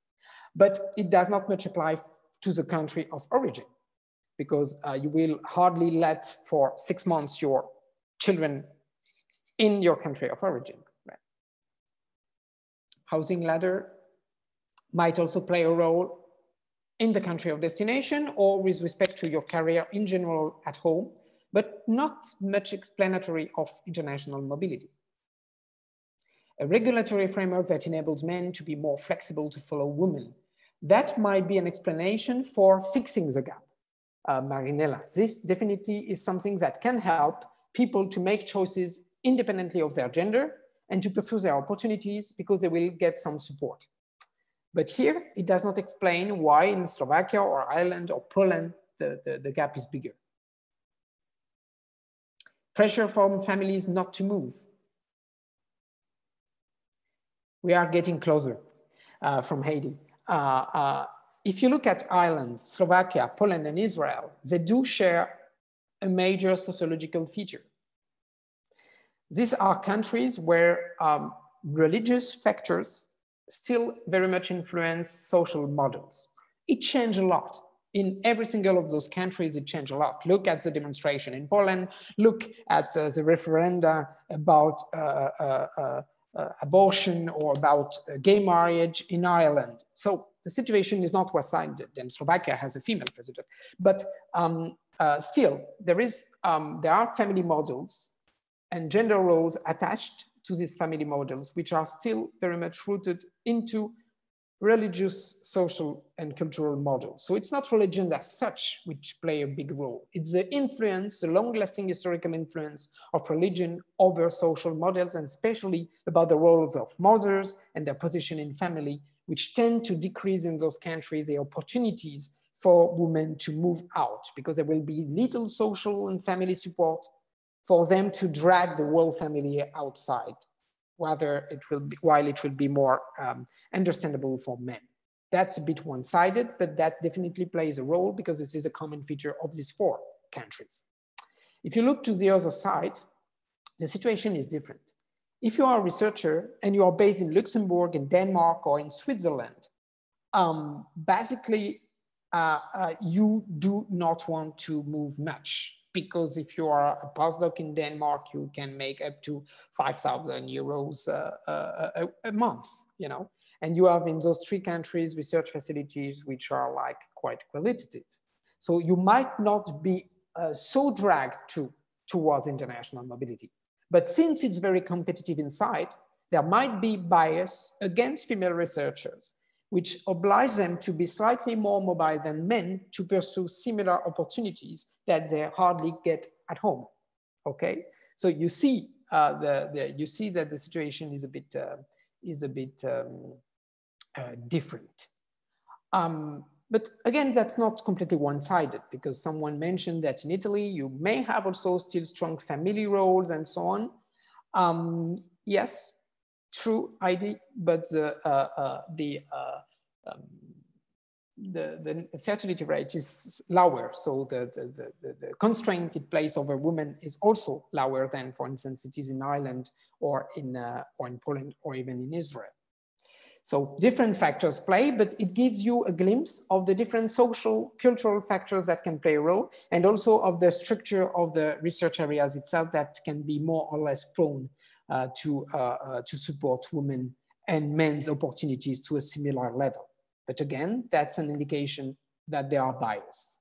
But it does not much apply to the country of origin, because you will hardly let for 6 months your children in your country of origin. Housing ladder might also play a role in the country of destination or with respect to your career in general at home, but not much explanatory of international mobility. A regulatory framework that enables men to be more flexible to follow women. That might be an explanation for fixing the gap, Marinella. This definitely is something that can help people to make choices independently of their gender and to pursue their opportunities because they will get some support. But here, it does not explain why in Slovakia or Ireland or Poland, the gap is bigger. Pressure from families not to move. We are getting closer from Hedy. If you look at Ireland, Slovakia, Poland, and Israel, they do share a major sociological feature. These are countries where religious factors still very much influence social models. It changed a lot. In every single of those countries, it changed a lot. Look at the demonstration in Poland, look at the referenda about abortion or about gay marriage in Ireland. So the situation is not one-sided, and Slovakia has a female president. But still, there are family models and gender roles attached to these family models, which are still very much rooted into religious, social, and cultural models. So it's not religion as such which play a big role. It's the influence, the long-lasting historical influence of religion over social models, and especially about the roles of mothers and their position in family, which tend to decrease in those countries the opportunities for women to move out, because there will be little social and family support for them to drag the whole family outside, while it will be more understandable for men. That's a bit one-sided, but that definitely plays a role because this is a common feature of these four countries. If you look to the other side, the situation is different. If you are a researcher and you are based in Luxembourg, in Denmark, or in Switzerland, basically, you do not want to move much, because if you are a postdoc in Denmark, you can make up to 5,000 euros a month, you know, and you have in those three countries research facilities which are like quite qualitative. So you might not be so dragged towards international mobility. But since it's very competitive inside, there might be bias against female researchers, which oblige them to be slightly more mobile than men to pursue similar opportunities that they hardly get at home, okay? So you see, you see that the situation is a bit, different. But again, that's not completely one-sided, because someone mentioned that in Italy, you may have also still strong family roles and so on. Yes. True ID, but the fertility rate is lower. So the constraint it places over women is also lower than, for instance, it is in Ireland or in Poland or even in Israel. So different factors play, but it gives you a glimpse of the different social, cultural factors that can play a role, and also of the structure of the research areas itself that can be more or less prone to support women and men's opportunities to a similar level. But again, that's an indication that there are biases.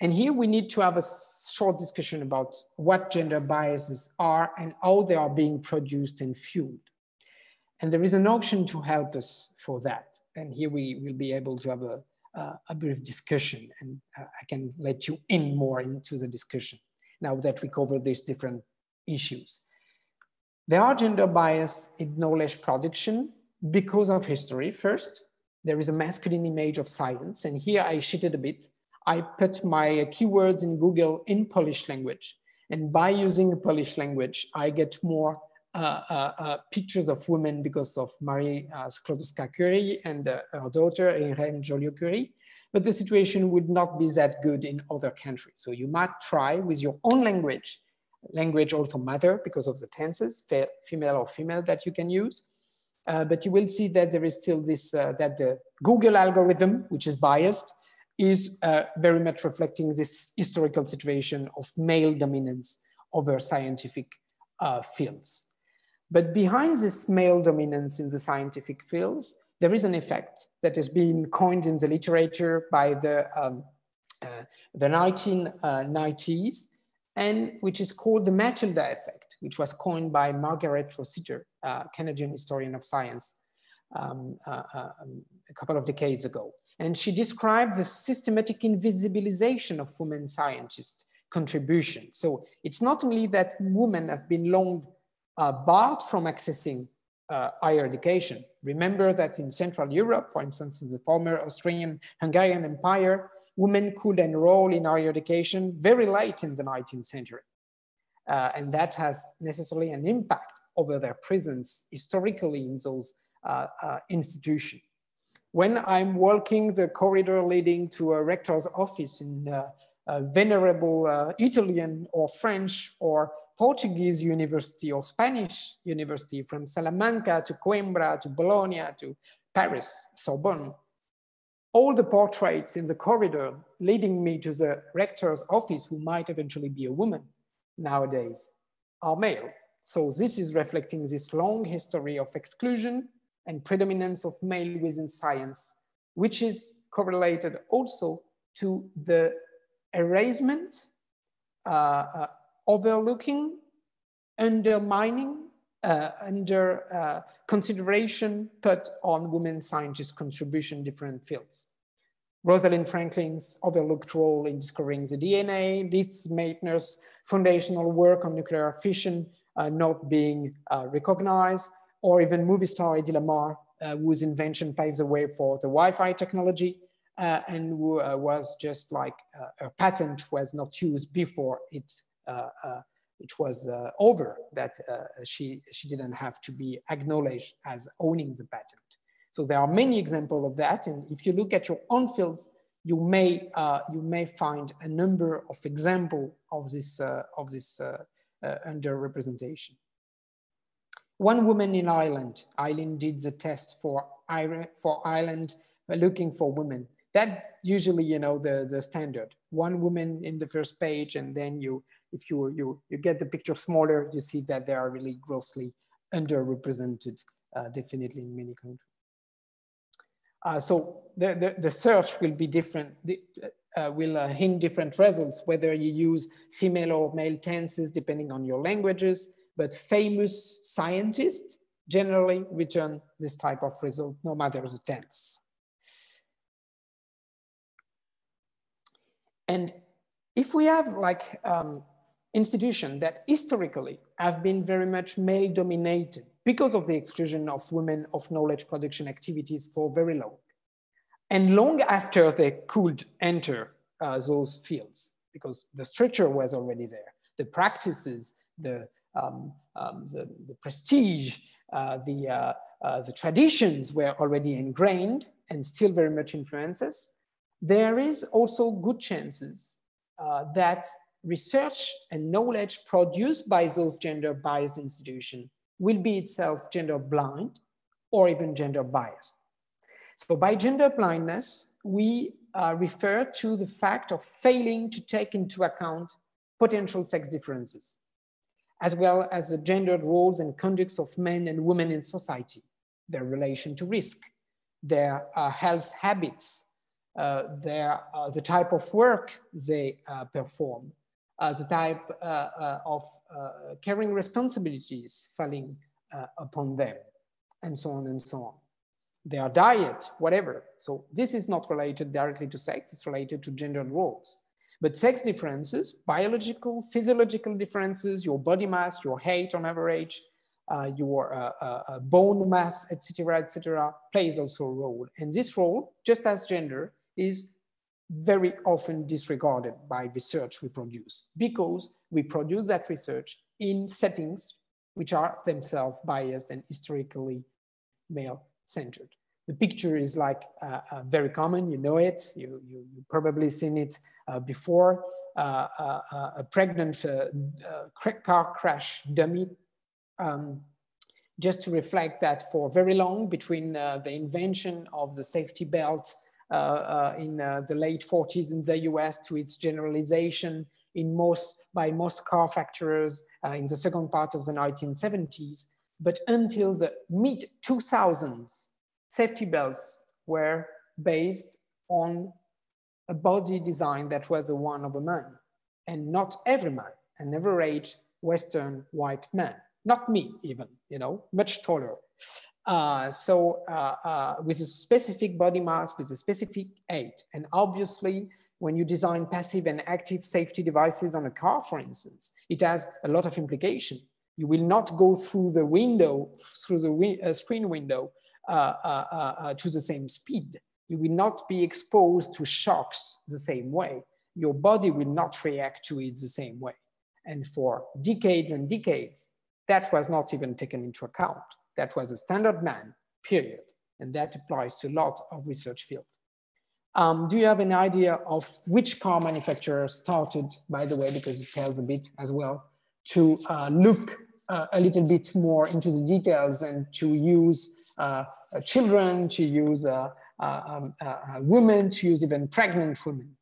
And here we need to have a short discussion about what gender biases are and how they are being produced and fueled. And there is an auction to help us for that. And here we will be able to have a brief discussion, and I can let you in more into the discussion now that we cover these different issues. There are gender bias in knowledge production because of history. First, there is a masculine image of science. And here I cheated a bit. I put my keywords in Google in Polish language. And by using Polish language, I get more pictures of women because of Marie Sklodowska-Curie and her daughter, Irene Joliot-Curie. But the situation would not be that good in other countries. So you might try with your own language. Language also matter because of the tenses, female or female, that you can use. But you will see that there is still this, that the Google algorithm, which is biased, is very much reflecting this historical situation of male dominance over scientific fields. But behind this male dominance in the scientific fields, there is an effect that has been coined in the literature by the 1990s, and which is called the Matilda effect, which was coined by Margaret Rossiter, a Canadian historian of science, a couple of decades ago. And she described the systematic invisibilization of women scientists' contribution. So it's not only that women have been long barred from accessing higher education. Remember that in Central Europe, for instance, in the former Austrian-Hungarian Empire, women could enroll in higher education very late in the 19th century. And that has necessarily an impact over their presence historically in those institutions. When I'm walking the corridor leading to a rector's office in a venerable Italian or French or Portuguese university or Spanish university, from Salamanca to Coimbra to Bologna to Paris, Sorbonne, all the portraits in the corridor leading me to the rector's office, who might eventually be a woman nowadays, are male. So this is reflecting this long history of exclusion and predominance of male within science, which is correlated also to the erasement, overlooking, undermining, consideration put on women scientists' contribution in different fields. Rosalind Franklin's overlooked role in discovering the DNA, Liz Meitner's foundational work on nuclear fission not being recognized, or even movie star Hedy Lamarr, whose invention paves the way for the Wi-Fi technology, and who was just like a patent was not used before it was over, that she didn't have to be acknowledged as owning the patent. So there are many examples of that, and if you look at your own fields, you may find a number of examples of this underrepresentation. One woman in Ireland. Ireland did the test for Ireland, looking for women. That usually, you know, the standard. One woman in the first page, and then if you get the picture smaller, you see that they are really grossly underrepresented, definitely in many countries. So the search will be different, will hint different results, whether you use female or male tenses, depending on your languages. But famous scientists generally return this type of result, no matter the tense. And if we have like institutions that historically have been very much male dominated because of the exclusion of women of knowledge production activities for very long, and long after they could enter those fields, because the structure was already there, the practices, the prestige, the traditions were already ingrained and still very much influences. There is also good chances that research and knowledge produced by those gender-biased institutions will be itself gender-blind or even gender-biased. So by gender blindness, we refer to the fact of failing to take into account potential sex differences, as well as the gendered roles and conducts of men and women in society, their relation to risk, their health habits, the type of work they perform, the type of caring responsibilities falling upon them, and so on and so on. Their diet, whatever. So this is not related directly to sex, it's related to gendered roles. But sex differences, biological, physiological differences, your body mass, your height on average, your bone mass, et cetera, plays also a role. And this role, just as gender, is very often disregarded by research we produce, because we produce that research in settings which are themselves biased and historically male-centered. The picture is like very common, you know it, you've probably seen it before, a pregnant car crash dummy, just to reflect that for very long between the invention of the safety belt in the late 40s in the US to its generalization in by most car manufacturers in the second part of the 1970s, but until the mid-2000s, safety belts were based on a body design that was the one of a man, and not every man, an average Western white man, not me even, you know, much taller. With a specific body mass, with a specific height. And obviously, when you design passive and active safety devices on a car, for instance, it has a lot of implication. You will not go through the window, through the screen window, to the same speed. You will not be exposed to shocks the same way. Your body will not react to it the same way. And for decades and decades, that was not even taken into account. That was a standard man, period. And that applies to a lot of research fields. Do you have an idea of which car manufacturer started, by the way, because it tells a bit as well, to look a little bit more into the details and to use children, to use women, to use even pregnant women?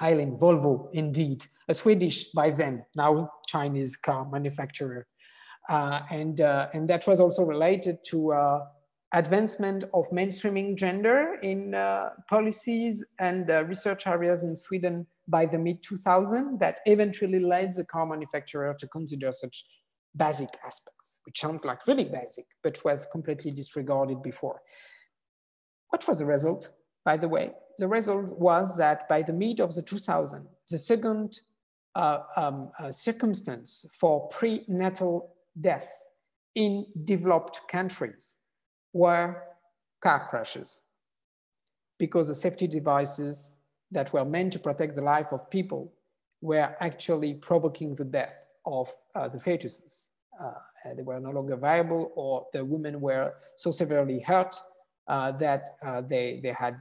Eileen, Volvo, indeed, a Swedish by then, now Chinese car manufacturer. And that was also related to advancement of mainstreaming gender in policies and research areas in Sweden by the mid-2000s that eventually led the car manufacturer to consider such basic aspects, which sounds like really basic, but was completely disregarded before. What was the result, by the way? The result was that by the mid of the 2000s, the second circumstance for prenatal deaths in developed countries were car crashes, because the safety devices that were meant to protect the life of people were actually provoking the death of the fetuses. They were no longer viable, or the women were so severely hurt that they had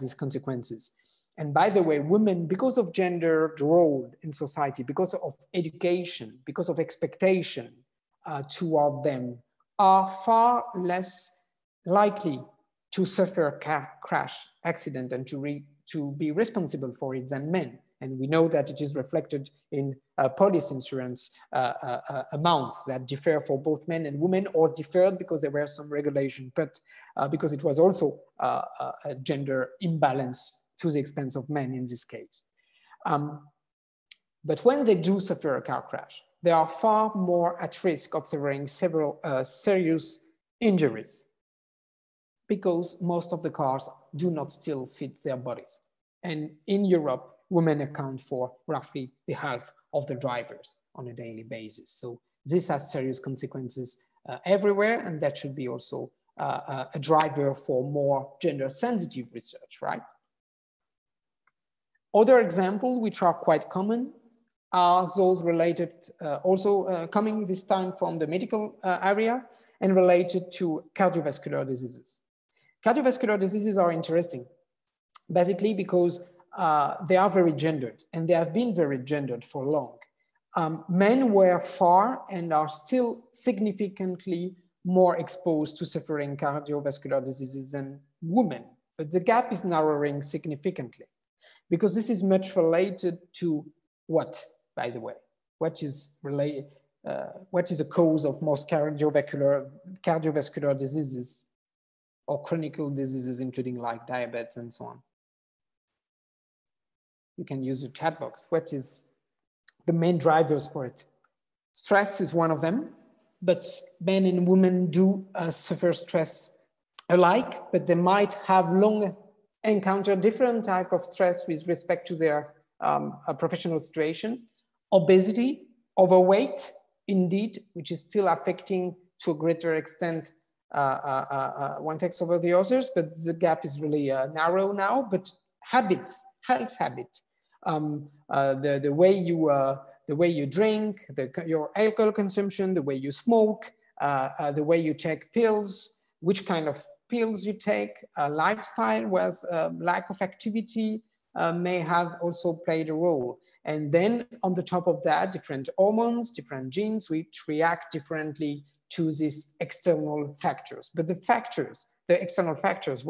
these consequences. And by the way, women, because of gender role in society, because of education, because of expectation toward them, are far less likely to suffer crash, accident, and to be responsible for it than men. And we know that it is reflected in police insurance amounts that differ for both men and women, or differed because there were some regulation, but because it was also a gender imbalance to the expense of men in this case. But when they do suffer a car crash, they are far more at risk of suffering several serious injuries, because most of the cars do not still fit their bodies. And in Europe, women account for roughly the half of the drivers on a daily basis. So this has serious consequences everywhere, and that should be also a driver for more gender-sensitive research, right? Other examples which are quite common are those related also coming this time from the medical area and related to cardiovascular diseases. Cardiovascular diseases are interesting, basically because they are very gendered, and they have been very gendered for long. Men were far and are still significantly more exposed to suffering cardiovascular diseases than women, but the gap is narrowing significantly. Because this is much related to what, by the way? What is the cause of most cardiovascular diseases or chronic diseases, including like diabetes and so on? You can use the chat box. What is the main drivers for it? Stress is one of them, but men and women do suffer stress alike, but they might have long encounter different type of stress with respect to their professional situation. Obesity, overweight, indeed, which is still affecting to a greater extent one takes over the others, but the gap is really narrow now. But habits, health habit, the way you drink, your alcohol consumption, the way you smoke, the way you take pills, which kind of pills you take, lifestyle with lack of activity may have also played a role. And then on the top of that, different hormones, different genes, which react differently to these external factors. But the external factors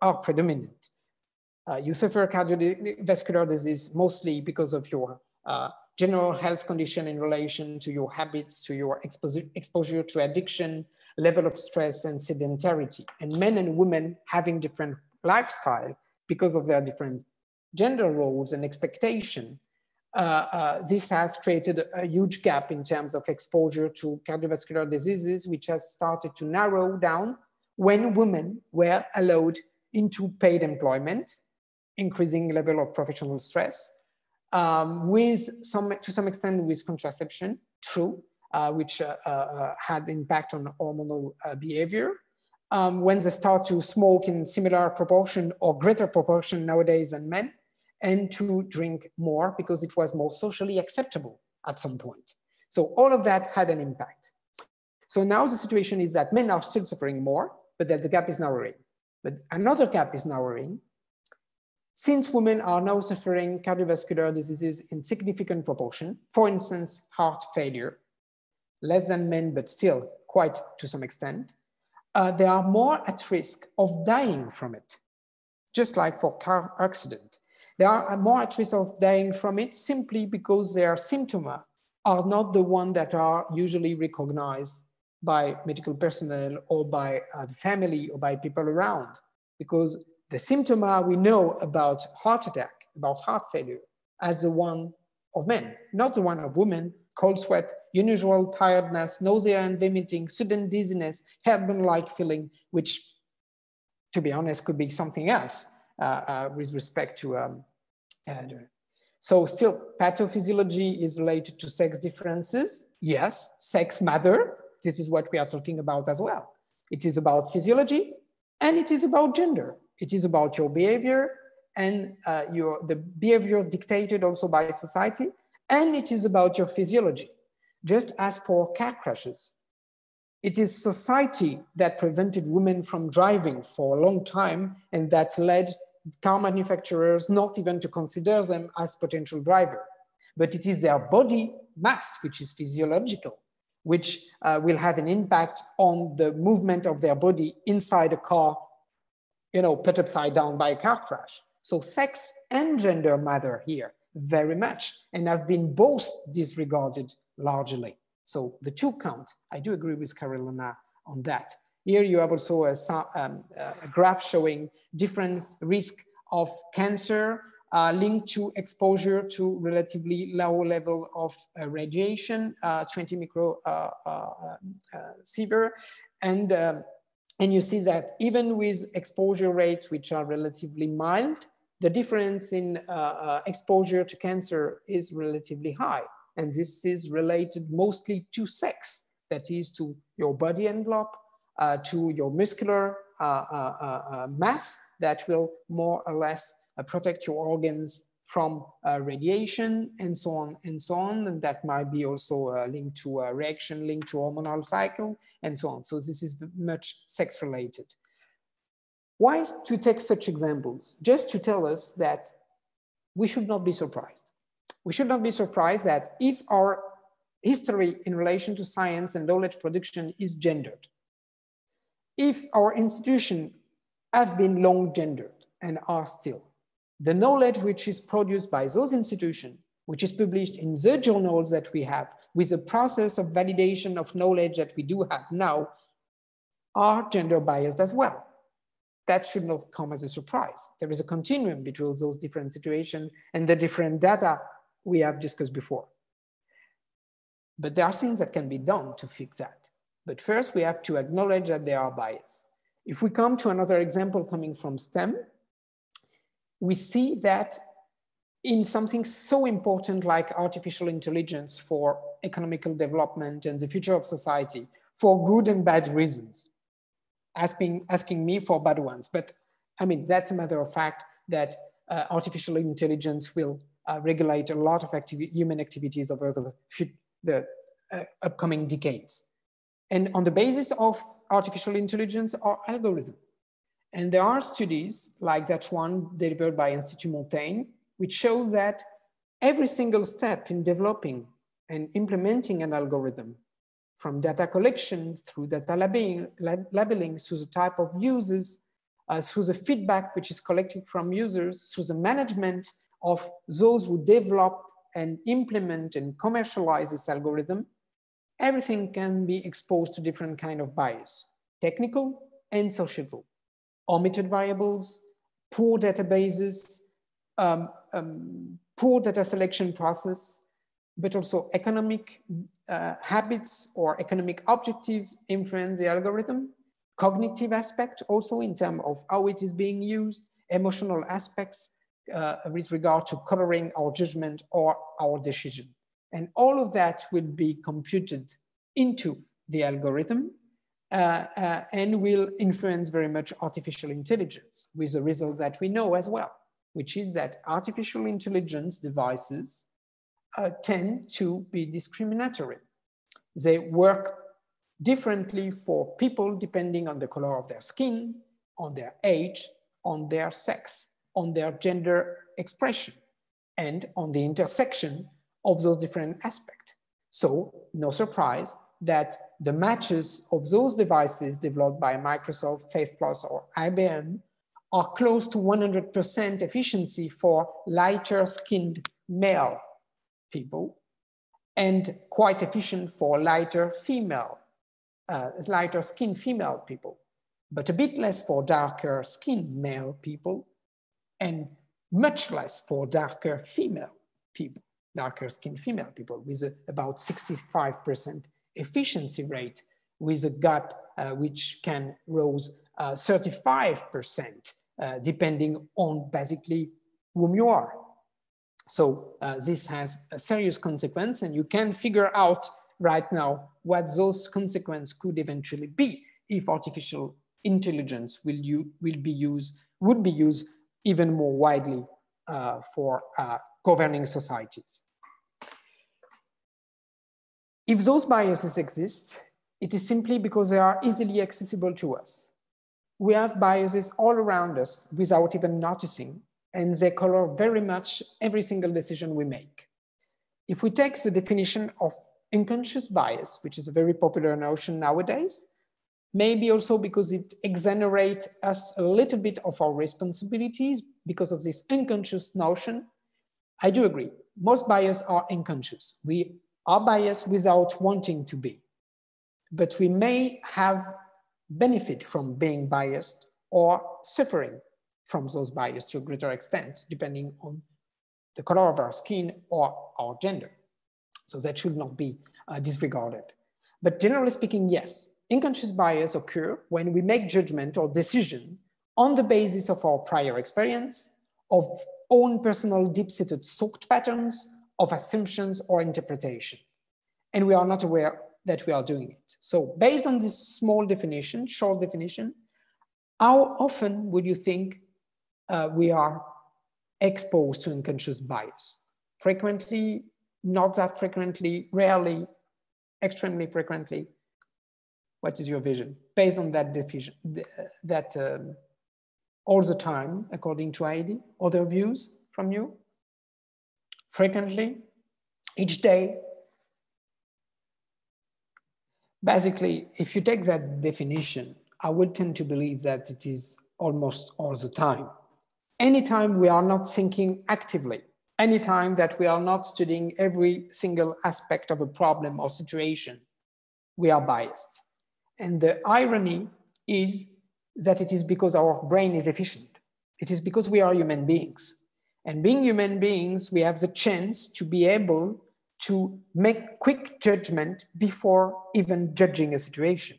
are predominant. You suffer cardiovascular disease mostly because of your general health condition in relation to your habits, to your exposure to addiction, level of stress and sedentarity. And men and women having different lifestyle because of their different gender roles and expectation. This has created a huge gap in terms of exposure to cardiovascular diseases, which has started to narrow down when women were allowed into paid employment, increasing level of professional stress, to some extent with contraception, true, which had impact on hormonal behavior. When they start to smoke in similar proportion or greater proportion nowadays than men, and to drink more because it was more socially acceptable at some point. So all of that had an impact. So now the situation is that men are still suffering more, but that the gap is narrowing. But another gap is narrowing since women are now suffering cardiovascular diseases in significant proportion, for instance, heart failure, less than men, but still quite to some extent, they are more at risk of dying from it, just like for car accident. They are more at risk of dying from it simply because their symptoms are not the ones that are usually recognized by medical personnel or by the family or by people around, because the symptoms we know about heart attack, about heart failure, as the one of men, not the one of women, cold sweat, unusual tiredness, nausea and vomiting, sudden dizziness, heartburn-like feeling, which, to be honest, could be something else with respect to... So still, pathophysiology is related to sex differences. Yes, sex matter. This is what we are talking about as well. It is about physiology, And it is about gender. It is about your behavior and the behavior dictated also by society. And it is about your physiology. Just as for car crashes. It is society that prevented women from driving for a long time, and that led car manufacturers not even to consider them as potential drivers. But it is their body mass, which is physiological, which will have an impact on the movement of their body inside a car, you know, put upside down by a car crash. So sex and gender matter here very much, and have been both disregarded largely. So the two count. I do agree with Carolina on that. Here you have also a graph showing different risk of cancer linked to exposure to relatively low level of radiation, 20 microsievert. And you see that even with exposure rates, which are relatively mild, the difference in exposure to cancer is relatively high. And this is related mostly to sex, that is to your body envelope, to your muscular mass that will more or less protect your organs from radiation and so on and so on. And that might be also linked to a reaction, linked to hormonal cycle and so on. So this is much sex related. Why to take such examples? Just to tell us that we should not be surprised. We should not be surprised that if our history in relation to science and knowledge production is gendered, if our institutions have been long gendered and are still, the knowledge which is produced by those institutions, which is published in the journals that we have, with the process of validation of knowledge that we do have now, are gender biased as well. That should not come as a surprise. There is a continuum between those different situations and the different data we have discussed before. But there are things that can be done to fix that. But first, we have to acknowledge that there are biases. If we come to another example coming from STEM, we see that in something so important like artificial intelligence for economical development and the future of society, for good and bad reasons, asking me for bad ones. But I mean, that's a matter of fact that artificial intelligence will regulate a lot of human activities over the upcoming decades. And on the basis of artificial intelligence are algorithms. And there are studies like that one delivered by Institut Montaigne, which shows that every single step in developing and implementing an algorithm, from data collection through data labeling, through the type of users, through the feedback which is collected from users, through the management of those who develop and implement and commercialize this algorithm, everything can be exposed to different kind of bias, technical and societal, omitted variables, poor databases, poor data selection process, but also economic habits or economic objectives influence the algorithm, cognitive aspect also in terms of how it is being used, emotional aspects, with regard to coloring our judgment or our decision. And all of that will be computed into the algorithm and will influence very much artificial intelligence, with the result that we know as well, which is that artificial intelligence devices tend to be discriminatory. They work differently for people depending on the color of their skin, on their age, on their sex, on their gender expression, and on the intersection of those different aspects. So no surprise that the matches of those devices developed by Microsoft, Face Plus, or IBM are close to 100% efficiency for lighter skinned male people, and quite efficient for lighter skinned female people, but a bit less for darker skinned male people, and much less for darker skinned female people, with about 65% efficiency rate, with a gap which can rose 35% depending on basically whom you are. So this has a serious consequence, and you can figure out right now what those consequences could eventually be if artificial intelligence would be used even more widely for governing societies. If those biases exist, it is simply because they are easily accessible to us. We have biases all around us without even noticing, and they color very much every single decision we make. If we take the definition of unconscious bias, which is a very popular notion nowadays, maybe also because it exonerates us a little bit of our responsibilities because of this unconscious notion, I do agree. Most biases are unconscious. We are biased without wanting to be, but we may have benefit from being biased or suffering from those biases to a greater extent, depending on the color of our skin or our gender. So that should not be disregarded. But generally speaking, yes, unconscious bias occur when we make judgment or decision on the basis of our prior experience, of own personal deep-seated thought patterns, of assumptions or interpretation. And we are not aware that we are doing it. So based on this small definition, short definition, how often would you think we are exposed to unconscious bias? Frequently, not that frequently, rarely, extremely frequently. What is your vision? Based on that definition, that all the time, according to Hedy, other views from you? Frequently, each day. Basically, if you take that definition, I would tend to believe that it is almost all the time. Anytime we are not thinking actively, anytime that we are not studying every single aspect of a problem or situation, we are biased. And the irony is that it is because our brain is efficient. It is because we are human beings. And being human beings, we have the chance to be able to make quick judgment before even judging a situation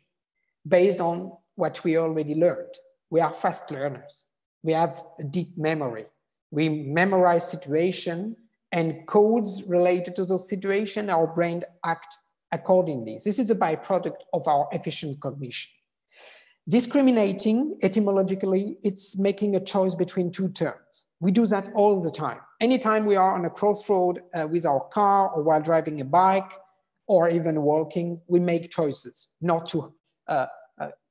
based on what we already learned. We are fast learners. We have a deep memory. We memorize situation and codes related to the situation, our brain acts accordingly. This is a byproduct of our efficient cognition. Discriminating etymologically, it's making a choice between two terms. We do that all the time. Anytime we are on a crossroad with our car or while driving a bike or even walking, we make choices not to,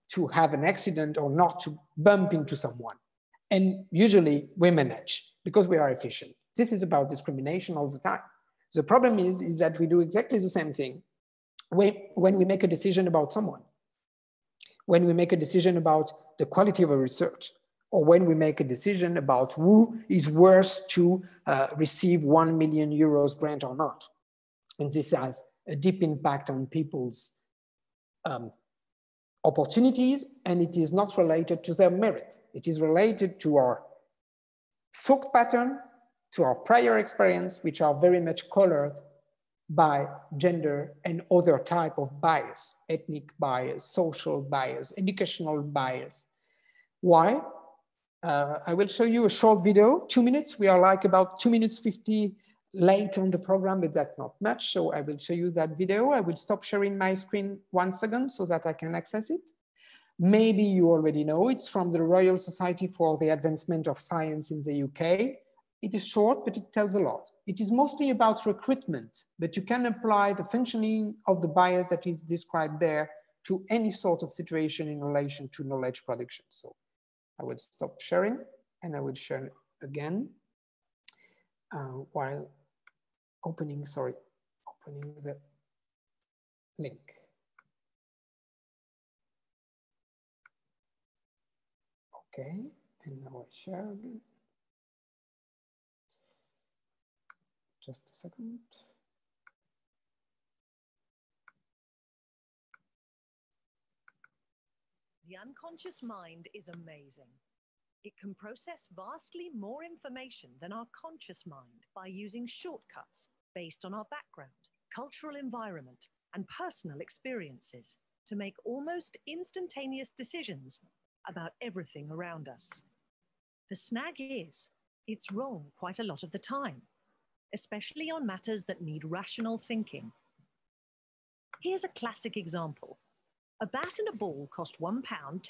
to have an accident or not to bump into someone. And usually we manage because we are efficient. This is about discrimination all the time. The problem is that we do exactly the same thing when we make a decision about someone, when we make a decision about the quality of a research, or when we make a decision about who is worth to receive 1 million euros grant or not. And this has a deep impact on people's opportunities, and it is not related to their merit. It is related to our thought pattern, to our prior experience, which are very much colored by gender and other type of bias, ethnic bias, social bias, educational bias. Why? I will show you a short video, 2 minutes. We are like about 2 minutes 50 late on the program, but that's not much. So I will show you that video. I will stop sharing my screen 1 second so that I can access it. Maybe you already know, it's from the Royal Society for the Advancement of Science in the UK. It is short, but it tells a lot. It is mostly about recruitment, but you can apply the functioning of the bias that is described there to any sort of situation in relation to knowledge production. So I will stop sharing and I will share again while opening the link. Okay, and now I share again. Just a second. The unconscious mind is amazing. It can process vastly more information than our conscious mind by using shortcuts based on our background, cultural environment, and personal experiences to make almost instantaneous decisions about everything around us. The snag is, it's wrong quite a lot of the time, especially on matters that need rational thinking. Here's a classic example. A bat and a ball cost £1.10.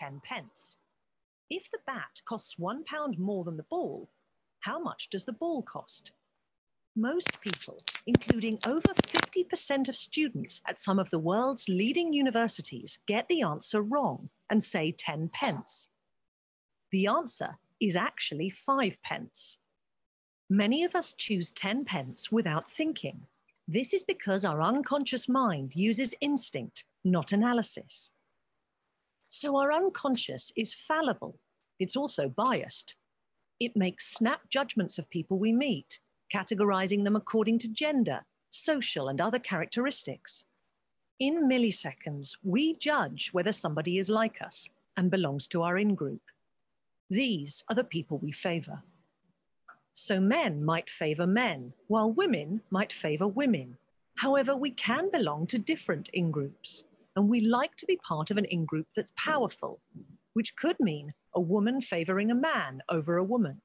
If the bat costs £1 more than the ball, how much does the ball cost? Most people, including over 50% of students at some of the world's leading universities, get the answer wrong and say 10p. The answer is actually 5p. Many of us choose 10p without thinking. This is because our unconscious mind uses instinct, not analysis. So our unconscious is fallible. It's also biased. It makes snap judgments of people we meet, categorizing them according to gender, social and other characteristics. In milliseconds, we judge whether somebody is like us and belongs to our in-group. These are the people we favor. So men might favor men, while women might favor women. However, we can belong to different in-groups, and we like to be part of an in-group that's powerful, which could mean a woman favoring a man over a woman.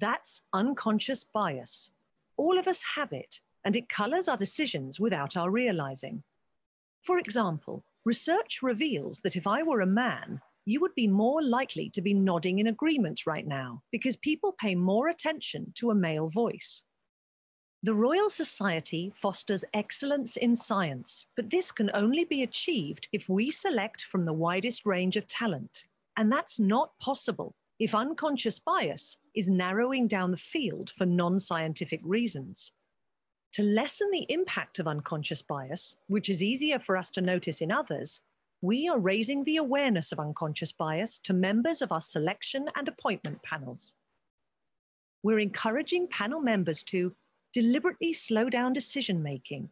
That's unconscious bias. All of us have it, and it colors our decisions without our realizing. For example, research reveals that if I were a man, you would be more likely to be nodding in agreement right now because people pay more attention to a male voice. The Royal Society fosters excellence in science, but this can only be achieved if we select from the widest range of talent. And that's not possible if unconscious bias is narrowing down the field for non-scientific reasons. To lessen the impact of unconscious bias, which is easier for us to notice in others, we are raising the awareness of unconscious bias to members of our selection and appointment panels. We're encouraging panel members to deliberately slow down decision-making,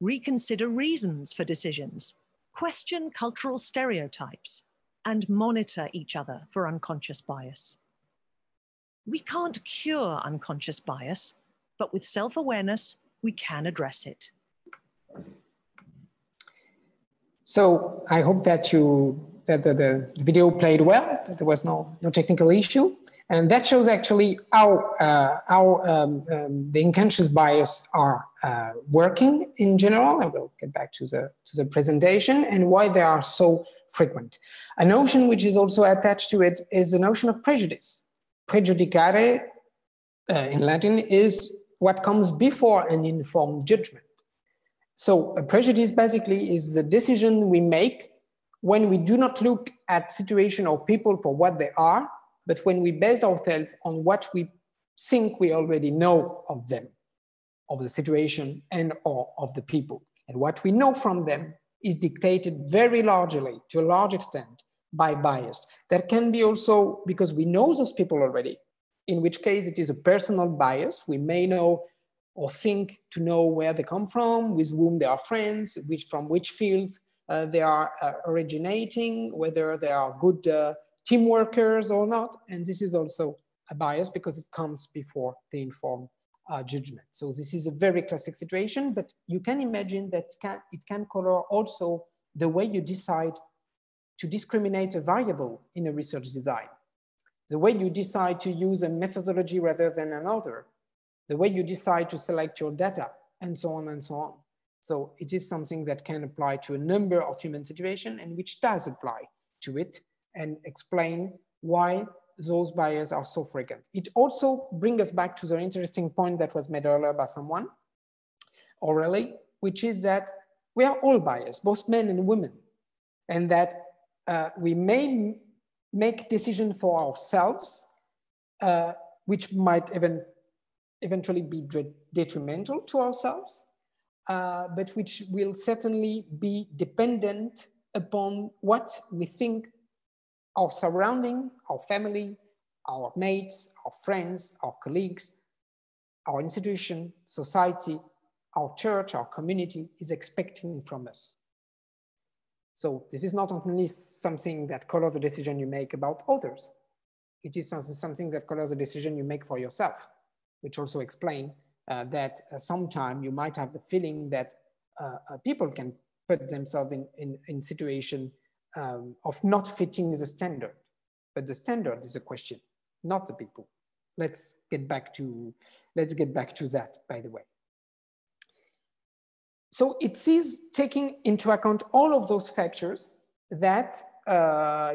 reconsider reasons for decisions, question cultural stereotypes, and monitor each other for unconscious bias. We can't cure unconscious bias, but with self-awareness, we can address it. So I hope that the video played well, that there was no technical issue. And that shows actually how the unconscious bias are working in general. I will get back to the presentation and why they are so frequent. A notion which is also attached to it is the notion of prejudice. Prejudicare in Latin is what comes before an informed judgment. So a prejudice basically is the decision we make when we do not look at situation or people for what they are, but when we base ourselves on what we think we already know of them, of the situation and or of the people. And what we know from them is dictated very largely, to a large extent, by bias. That can be also because we know those people already, in which case it is a personal bias. We may know or think to know where they come from, with whom they are friends, from which fields they are originating, whether they are good team workers or not. And this is also a bias because it comes before the informed judgment. So this is a very classic situation, but you can imagine that it can color also the way you decide to discriminate a variable in a research design, the way you decide to use a methodology rather than another, the way you decide to select your data, and so on and so on. So it is something that can apply to a number of human situations and which does apply to it, and explain why those biases are so frequent. It also brings us back to the interesting point that was made earlier by someone, orally, which is that we are all biased, both men and women, and that we may make decisions for ourselves, which might eventually be detrimental to ourselves, but which will certainly be dependent upon what we think our surrounding, our family, our mates, our friends, our colleagues, our institution, society, our church, our community is expecting from us. So this is not only something that colors the decision you make about others. It is something that colors the decision you make for yourself, which also explains that sometimes you might have the feeling that people can put themselves in situation of not fitting the standard, but the standard is a question, not the people. Let's get back to that, by the way. So it is taking into account all of those factors that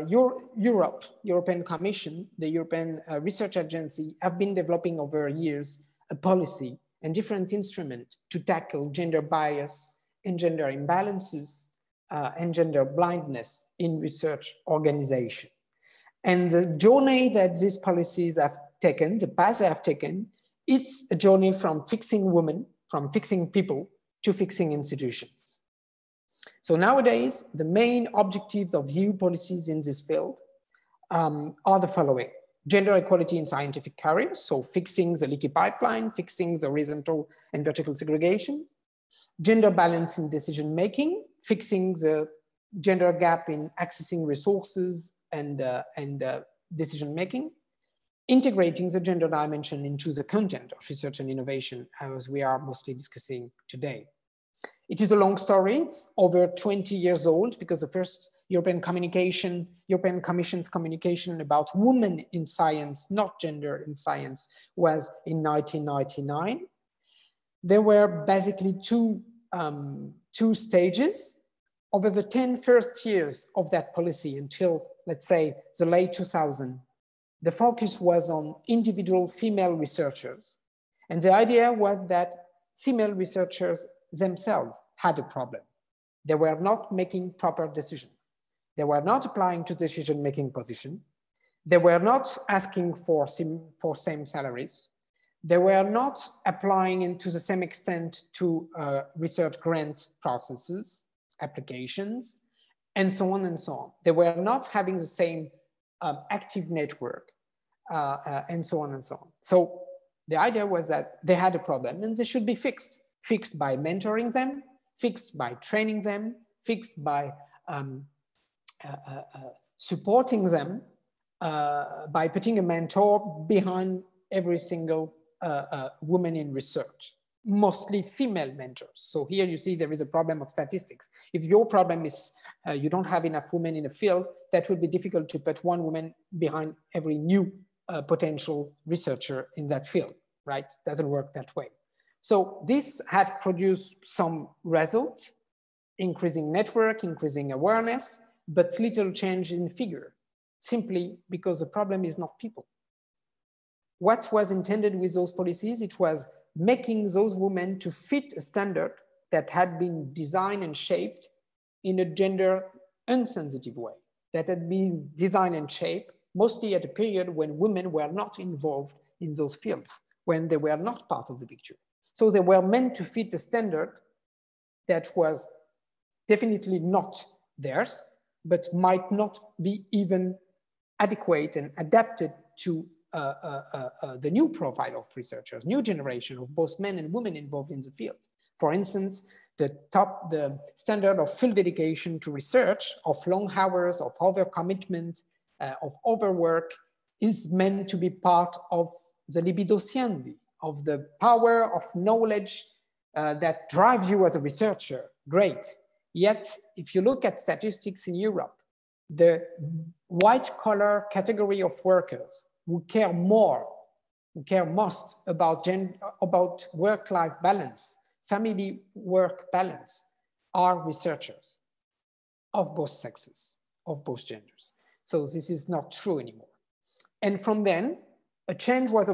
European Commission, the European Research Agency, have been developing over years a policy and different instrument to tackle gender bias and gender imbalances and gender blindness in research organization. And the journey that these policies have taken, the path they have taken, it's a journey from fixing women, from fixing people, to fixing institutions. So nowadays, the main objectives of EU policies in this field are the following: gender equality in scientific careers, so fixing the leaky pipeline, fixing the horizontal and vertical segregation; gender balance in decision-making, fixing the gender gap in accessing resources and decision-making; integrating the gender dimension into the content of research and innovation, as we are mostly discussing today. It is a long story, it's over 20 years old, because the first European Commission's communication about women in science, not gender in science, was in 1999. There were basically two stages. Over the 10 first years of that policy until, let's say, the late 2000s, the focus was on individual female researchers. And the idea was that female researchers themselves had a problem. They were not making proper decisions. They were not applying to decision-making position. They were not asking for same salaries. They were not applying to the same extent to research grant processes, applications, and so on and so on. They were not having the same active network and so on and so on. So the idea was that they had a problem and they should be fixed. Fixed by mentoring them, fixed by training them, fixed by supporting them, by putting a mentor behind every single woman in research, mostly female mentors. So here you see there is a problem of statistics. If your problem is you don't have enough women in a field, that will be difficult to put one woman behind every new potential researcher in that field, right? Doesn't work that way. So this had produced some result, increasing network, increasing awareness, but little change in figure, simply because the problem is not people. What was intended with those policies? It was making those women to fit a standard that had been designed and shaped in a gender insensitive way, that had been designed and shaped mostly at a period when women were not involved in those fields, when they were not part of the picture. So they were meant to fit the standard that was definitely not theirs, but might not be even adequate and adapted to the new profile of researchers, new generation of both men and women involved in the field. For instance, the standard of full dedication to research, of long hours, of overcommitment, of overwork, is meant to be part of the libido sciendi, of the power of knowledge that drives you as a researcher. Great. Yet, if you look at statistics in Europe, the white-collar category of workers who care most about work-life balance, family-work balance, are researchers of both sexes, of both genders. So this is not true anymore. And from then, a change was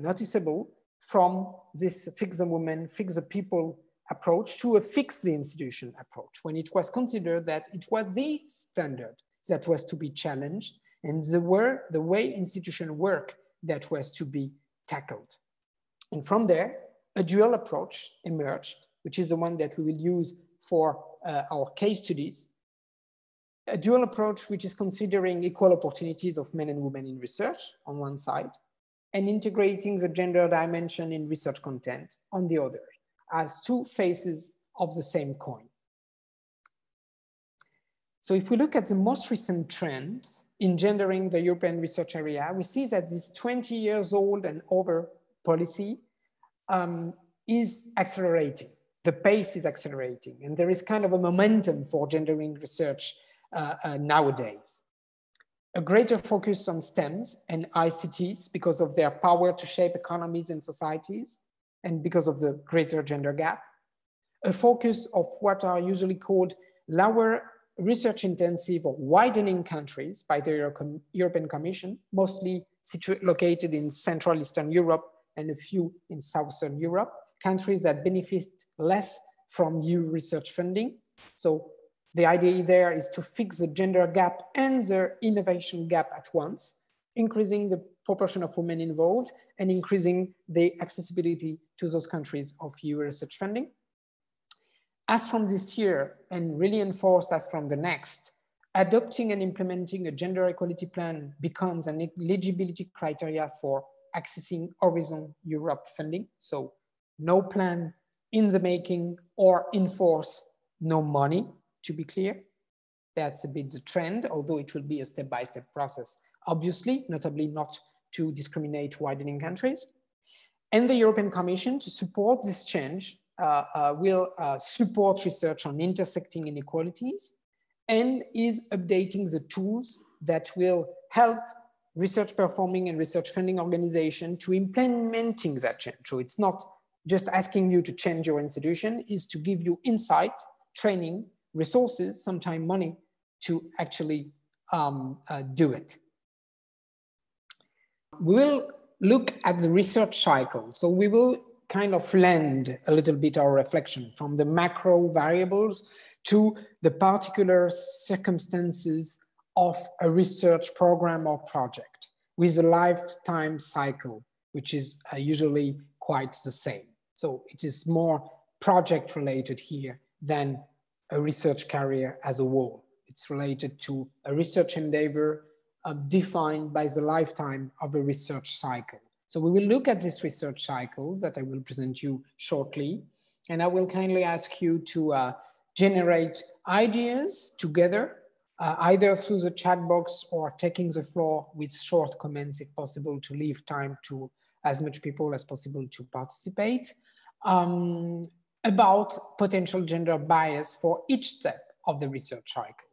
noticeable from this fix the woman, fix the people approach to a fix the institution approach, when it was considered that it was the standard that was to be challenged and the way institutions work that was to be tackled. And from there, a dual approach emerged, which is the one that we will use for our case studies. A dual approach which is considering equal opportunities of men and women in research on one side, and integrating the gender dimension in research content on the other, as two faces of the same coin. So if we look at the most recent trends in gendering the European research area, we see that this 20 years old and over policy is accelerating. The pace is accelerating, and there is kind of a momentum for gendering research nowadays. A greater focus on STEMs and ICTs because of their power to shape economies and societies, and because of the greater gender gap. A focus of what are usually called lower research intensive or widening countries by the European Commission, mostly located in Central Eastern Europe and a few in Southern Europe, countries that benefit less from EU research funding. So the idea there is to fix the gender gap and the innovation gap at once, increasing the proportion of women involved and increasing the accessibility to those countries of EU research funding. As from this year, and really enforced as from the next, adopting and implementing a gender equality plan becomes an eligibility criteria for accessing Horizon Europe funding. So no plan in the making or in force, no money, to be clear. That's a bit the trend, although it will be a step-by-step process, obviously, notably not to discriminate widening countries. And the European Commission, to support this change, will support research on intersecting inequalities and is updating the tools that will help research performing and research funding organization to implementing that change. So it's not just asking you to change your institution, is to give you insight, training, resources, sometimes money to actually do it. We will look at the research cycle. So we will kind of lend a little bit our reflection from the macro variables to the particular circumstances of a research program or project with a lifetime cycle, which is usually quite the same. So it is more project related here than a research career as a whole. It's related to a research endeavor defined by the lifetime of a research cycle. So we will look at this research cycle that I will present you shortly. And I will kindly ask you to generate ideas together, either through the chat box or taking the floor with short comments if possible, to leave time to as much people as possible to participate, about potential gender bias for each step of the research cycle.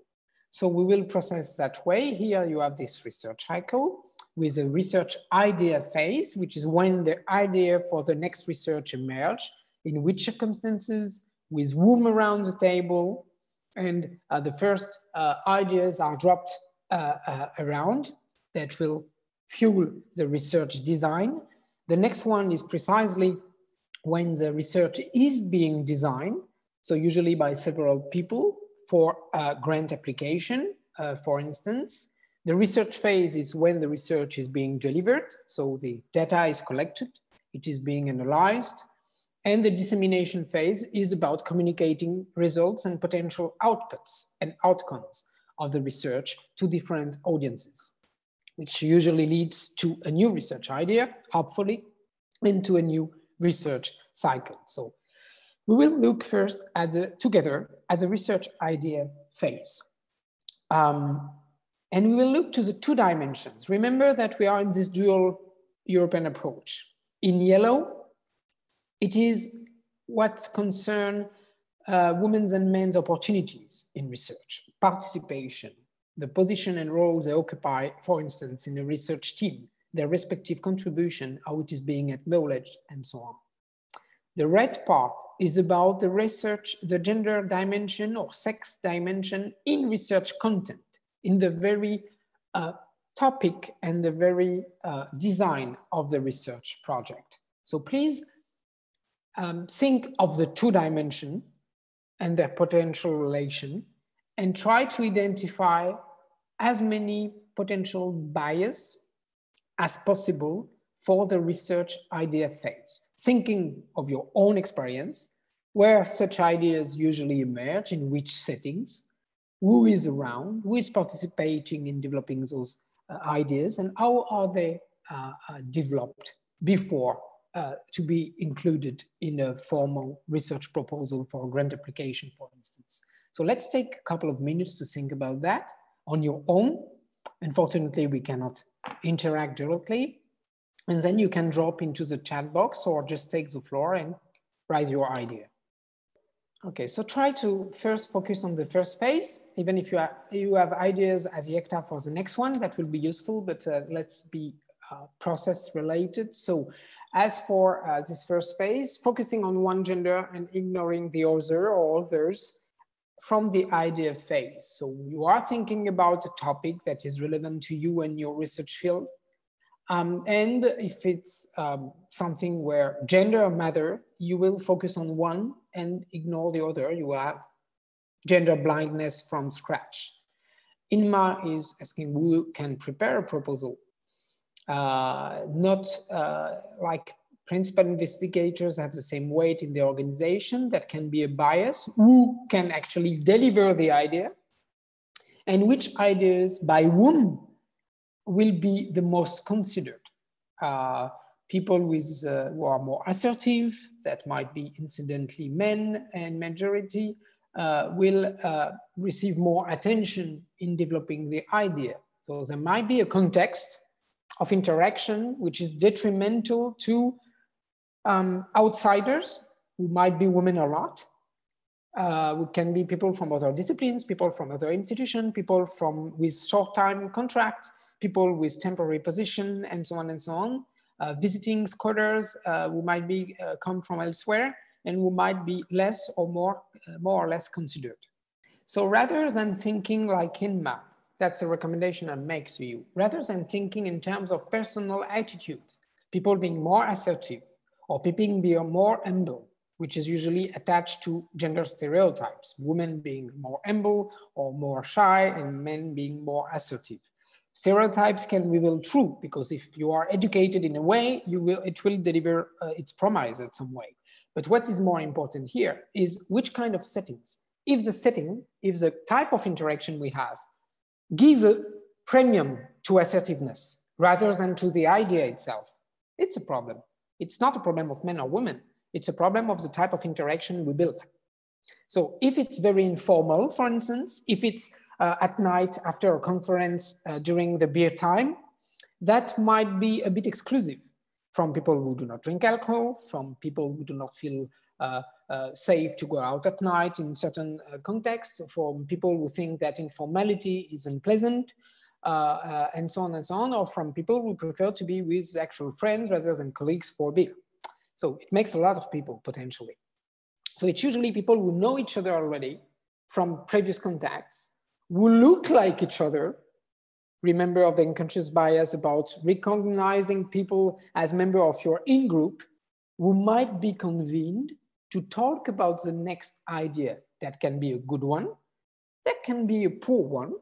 So we will process that way. Here you have this research cycle with a research idea phase, which is when the idea for the next research emerges, in which circumstances, with whom around the table, and the first ideas are dropped around that will fuel the research design. The next one is precisely when the research is being designed, so usually by several people for a grant application, for instance. The research phase is when the research is being delivered, so the data is collected, it is being analyzed, and the dissemination phase is about communicating results and potential outputs and outcomes of the research to different audiences, which usually leads to a new research idea, hopefully, and to a new research cycle. So we will look first at together at the research idea phase. And we will look to the two dimensions. Remember that we are in this dual European approach. In yellow, it is what concerns women's and men's opportunities in research, participation, the position and role they occupy, for instance, in a research team, their respective contribution, how it is being acknowledged, and so on. The red part is about the research, the gender dimension or sex dimension in research content, in the very topic and the very design of the research project. So please think of the two dimensions and their potential relation and try to identify as many potential bias as possible for the research idea phase, thinking of your own experience, where such ideas usually emerge, in which settings, who is around, who is participating in developing those ideas, and how are they developed before to be included in a formal research proposal for a grant application, for instance. So let's take a couple of minutes to think about that on your own. Unfortunately, we cannot interact directly. And then you can drop into the chat box or just take the floor and raise your idea. Okay, so try to first focus on the first phase, even if you have ideas as Yekta for the next one, that will be useful, but let's be process related. So as for this first phase, focusing on one gender and ignoring the other or others from the idea of phase. So you are thinking about a topic that is relevant to you and your research field. And if it's something where gender matters, you will focus on one and ignore the other. You will have gender blindness from scratch. INMA is asking who can prepare a proposal. Not like principal investigators have the same weight in the organization. That can be a bias. Who can actually deliver the idea? And which ideas by whom will be the most considered? People with, who are more assertive, that might be incidentally men and majority, will receive more attention in developing the idea. So there might be a context of interaction which is detrimental to outsiders, who might be women a lot, who can be people from other disciplines, people from other institutions, people from with short-time contracts, people with temporary position, and so on and so on. Visiting scholars who might be come from elsewhere, and who might be less or more or less considered. So rather than thinking like INMA, that's a recommendation I make to you, rather than thinking in terms of personal attitudes, people being more assertive or people being more humble, which is usually attached to gender stereotypes, women being more humble or more shy and men being more assertive. Stereotypes can reveal truth, because if you are educated in a way, you will, it will deliver its promise in some way. But what is more important here is which kind of settings. If the setting, if the type of interaction we have give a premium to assertiveness rather than to the idea itself, it's a problem. It's not a problem of men or women. It's a problem of the type of interaction we build. So if it's very informal, for instance, if it's at night after a conference during the beer time, that might be a bit exclusive from people who do not drink alcohol, from people who do not feel safe to go out at night in certain contexts, from people who think that informality is unpleasant, and so on, or from people who prefer to be with actual friends rather than colleagues for beer. So it makes a lot of people potentially. So it's usually people who know each other already from previous contacts, who look like each other. Remember of the unconscious bias about recognizing people as member of your in-group, who might be convened to talk about the next idea. That can be a good one, that can be a poor one,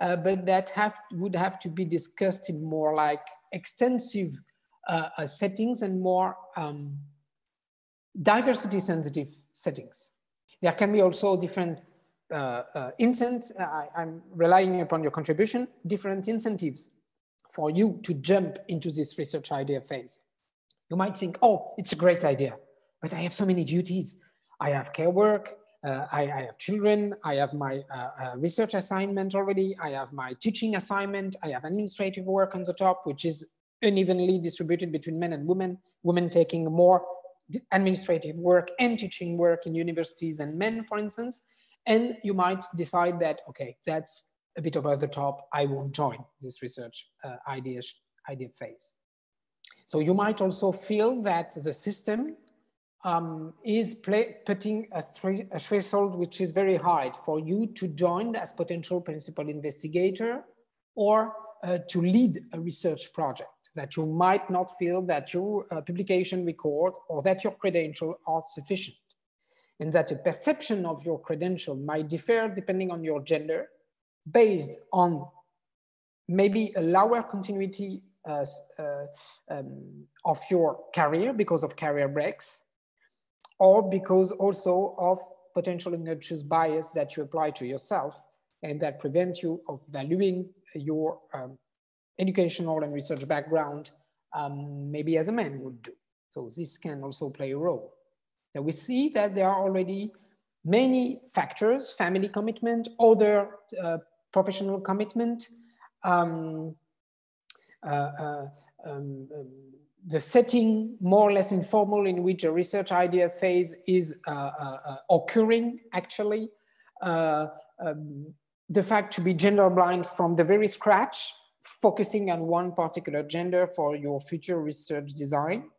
but that would have to be discussed in more like extensive settings and more diversity sensitive settings. There can be also different incentives. I'm relying upon your contribution, different incentives for you to jump into this research idea phase. You might think, oh, it's a great idea, but I have so many duties. I have care work, I have children, I have my research assignment already, I have my teaching assignment, I have administrative work on the top, which is unevenly distributed between men and women, women taking more administrative work and teaching work in universities and men, for instance. And you might decide that, okay, that's a bit over the top. I won't join this research idea phase. So you might also feel that the system is putting a threshold which is very high for you to join as potential principal investigator or to lead a research project, that you might not feel that your publication record or that your credentials are sufficient, and that the perception of your credential might differ depending on your gender, based on maybe a lower continuity of your career because of career breaks, or because also of potential unconscious bias that you apply to yourself and that prevent you of valuing your educational and research background maybe as a man would do. So this can also play a role. Now we see that there are already many factors: family commitment, other professional commitment, the setting more or less informal in which a research idea phase is occurring actually, the fact to be gender blind from the very scratch, focusing on one particular gender for your future research design.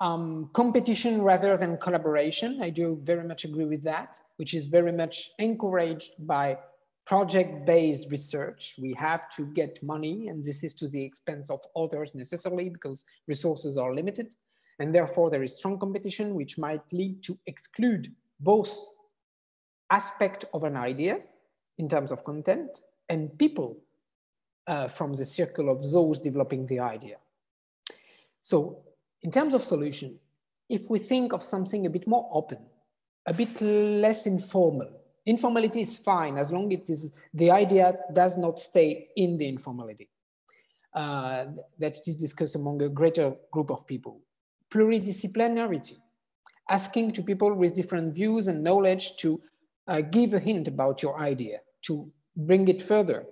competition rather than collaboration. I do very much agree with that, which is very much encouraged by project-based research. We have to get money, and this is to the expense of others necessarily because resources are limited. And therefore there is strong competition, which might lead to exclude both aspect of an idea in terms of content and people from the circle of those developing the idea. So in terms of solution, if we think of something a bit more open, a bit less informal, informality is fine as long as it is, the idea does not stay in the informality, that it is discussed among a greater group of people. Pluridisciplinarity, asking to people with different views and knowledge to give a hint about your idea, to bring it further.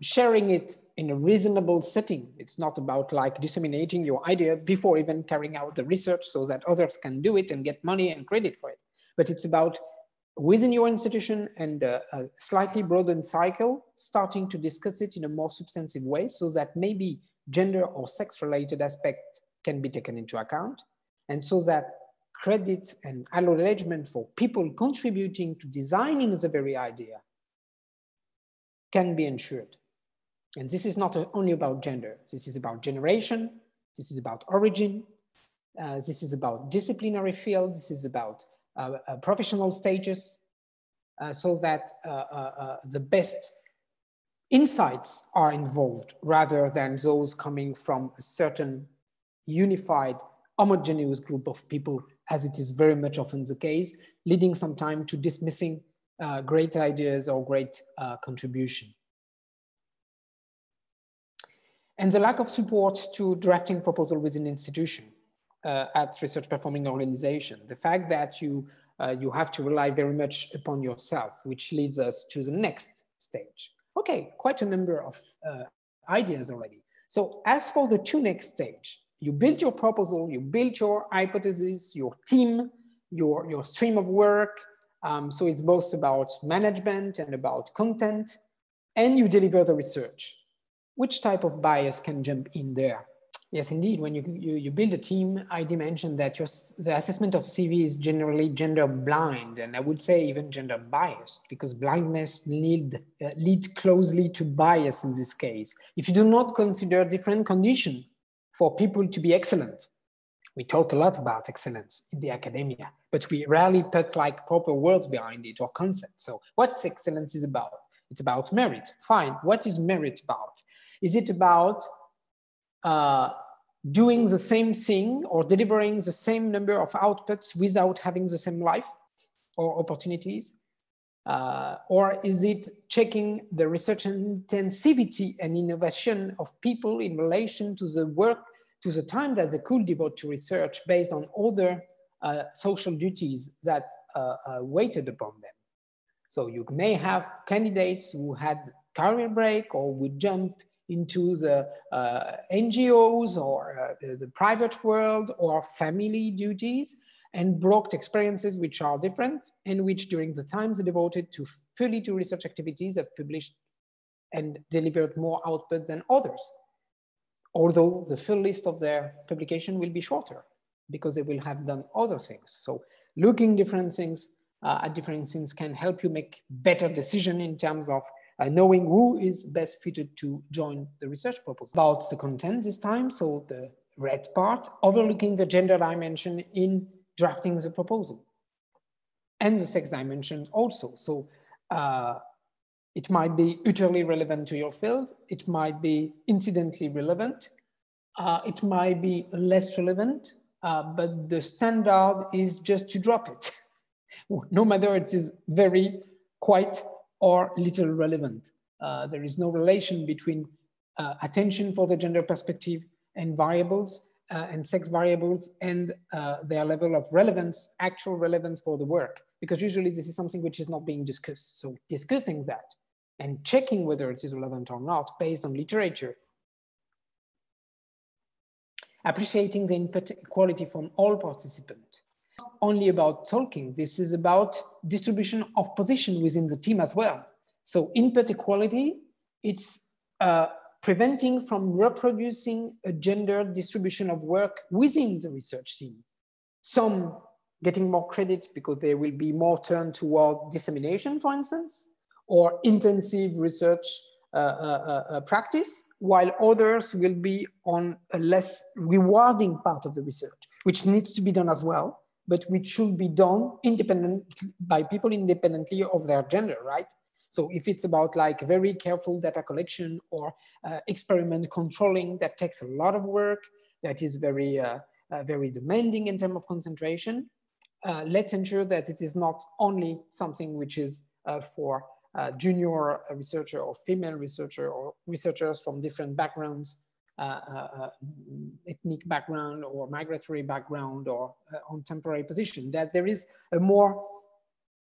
Sharing it in a reasonable setting. It's not about like disseminating your idea before even carrying out the research so that others can do it and get money and credit for it. But it's about within your institution and a slightly broadened cycle, starting to discuss it in a more substantive way so that maybe gender or sex related aspect can be taken into account. And so that credit and acknowledgement for people contributing to designing the very idea can be ensured. And this is not only about gender. This is about generation. This is about origin. This is about disciplinary field. This is about professional stages so that the best insights are involved rather than those coming from a certain unified, homogeneous group of people, as it is very much often the case, leading sometimes to dismissing great ideas or great contribution. And the lack of support to drafting proposal within institution at research performing organization. The fact that you have to rely very much upon yourself, which leads us to the next stage. Okay, quite a number of ideas already. So as for the two next stage, you build your proposal, you build your hypothesis, your team, your stream of work. So it's both about management and about content, and you deliver the research. Which type of bias can jump in there? Yes, indeed, when you build a team, I mentioned that the assessment of CV is generally gender blind, and I would say even gender biased, because blindness lead closely to bias in this case. If you do not consider different conditions for people to be excellent. We talk a lot about excellence in the academia, but we rarely put like proper words behind it or concept. So what excellence is about? It's about merit, fine. What is merit about? Is it about doing the same thing or delivering the same number of outputs without having the same life or opportunities? Or is it checking the research intensivity and innovation of people in relation to the work, to the time that they could devote to research based on other social duties that waited upon them? So you may have candidates who had career break or would jump into the NGOs or the private world or family duties, and brought experiences which are different and which during the times devoted to fully to research activities have published and delivered more output than others. Although the full list of their publication will be shorter because they will have done other things. So looking different things at different things can help you make better decision in terms of knowing who is best fitted to join the research proposal. About the content this time, so the red part, overlooking the gender dimension in drafting the proposal and the sex dimension also. So it might be utterly relevant to your field. It might be incidentally relevant. It might be less relevant, but the standard is just to drop it, no matter it is very, quite, or little relevant. There is no relation between attention for the gender perspective and variables and sex variables and their level of relevance, actual relevance for the work, because usually this is something which is not being discussed. So discussing that and checking whether it is relevant or not based on literature. Appreciating the input equality from all participants. Not only about talking, this is about distribution of position within the team as well. So input equality, it's preventing from reproducing a gendered distribution of work within the research team. Some getting more credit because they will be more turned toward dissemination, for instance, or intensive research practice, while others will be on a less rewarding part of the research, which needs to be done as well, but which should be done independently by people independently of their gender, right? So if it's about like very careful data collection or experiment controlling, that takes a lot of work, that is very, very demanding in terms of concentration, let's ensure that it is not only something which is for junior researcher or female researcher or researchers from different backgrounds, ethnic background or migratory background or on temporary position, that there is a more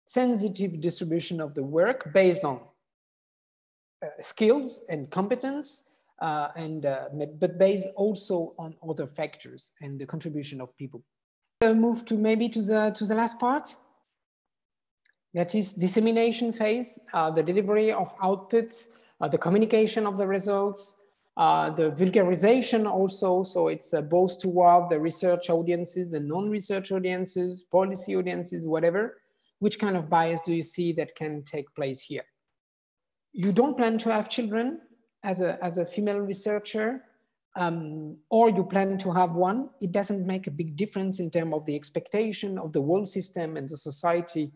sensitive distribution of the work based on skills and competence, but based also on other factors and the contribution of people. So move to maybe to the last part. That is dissemination phase, the delivery of outputs, the communication of the results, the vulgarization also. So it's both toward the research audiences and non-research audiences, policy audiences, whatever. Which kind of bias do you see that can take place here? You don't plan to have children as a female researcher, or you plan to have one. It doesn't make a big difference in terms of the expectation of the world system and the society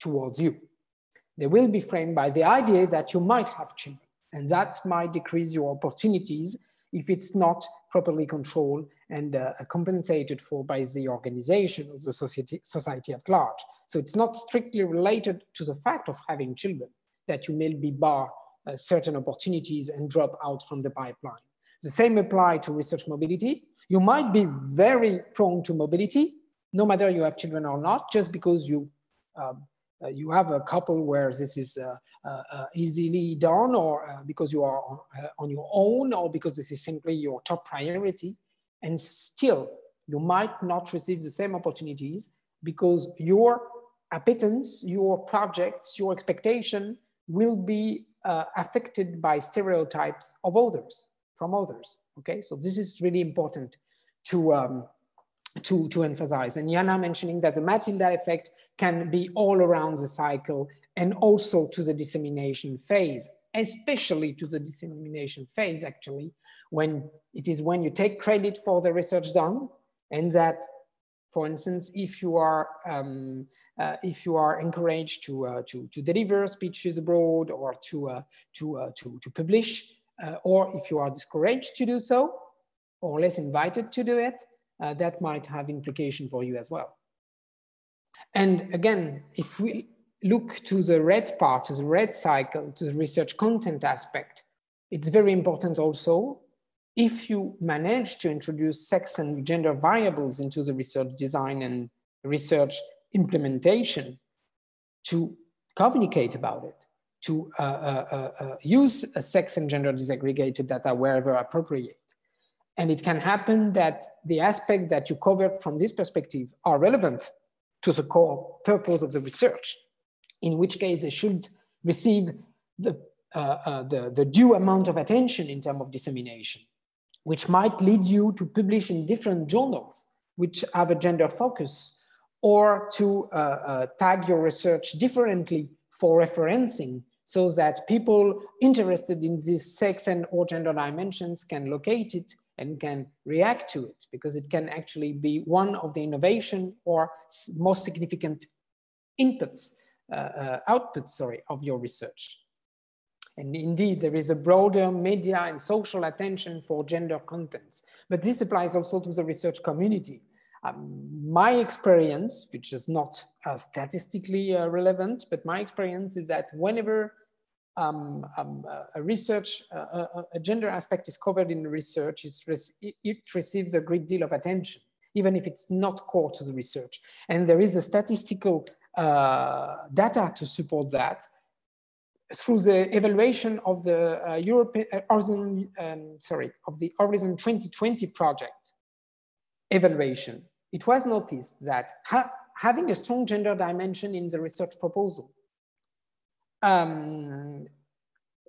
towards you. They will be framed by the idea that you might have children, and that might decrease your opportunities if it's not properly controlled and compensated for by the organization of the society at large. So it's not strictly related to the fact of having children that you may be barred certain opportunities and drop out from the pipeline. The same applies to research mobility. You might be very prone to mobility, no matter you have children or not, just because you have a couple where this is easily done, or because you are on your own, or because this is simply your top priority. And still, you might not receive the same opportunities because your appetence, your projects, your expectation will be affected by stereotypes of others, from others. Okay, so this is really important to emphasize. And Yana mentioning that the Matilda effect can be all around the cycle and also to the dissemination phase, especially to the dissemination phase, actually, when you take credit for the research done, and that, for instance, if you are encouraged to deliver speeches abroad or to publish, or if you are discouraged to do so, or less invited to do it, that might have implication for you as well. And again, if we look to the red part, to the red cycle, to the research content aspect, it's very important also, if you manage to introduce sex and gender variables into the research design and research implementation, to communicate about it, to use sex and gender disaggregated data wherever appropriate. And it can happen that the aspects that you covered from this perspective are relevant to the core purpose of the research, in which case they should receive the due amount of attention in terms of dissemination, which might lead you to publish in different journals which have a gender focus, or to tag your research differently for referencing, so that people interested in this sex and or gender dimensions can locate it and can react to it, because it can actually be one of the innovation or most significant inputs, outputs, of your research. And indeed, there is a broader media and social attention for gender contents, but this applies also to the research community. My experience, which is not statistically relevant, but my experience is that whenever a gender aspect is covered in research, it receives a great deal of attention, even if it's not core to the research. And there is a statistical data to support that through the evaluation of the Horizon 2020 project evaluation. It was noticed that having a strong gender dimension in the research proposal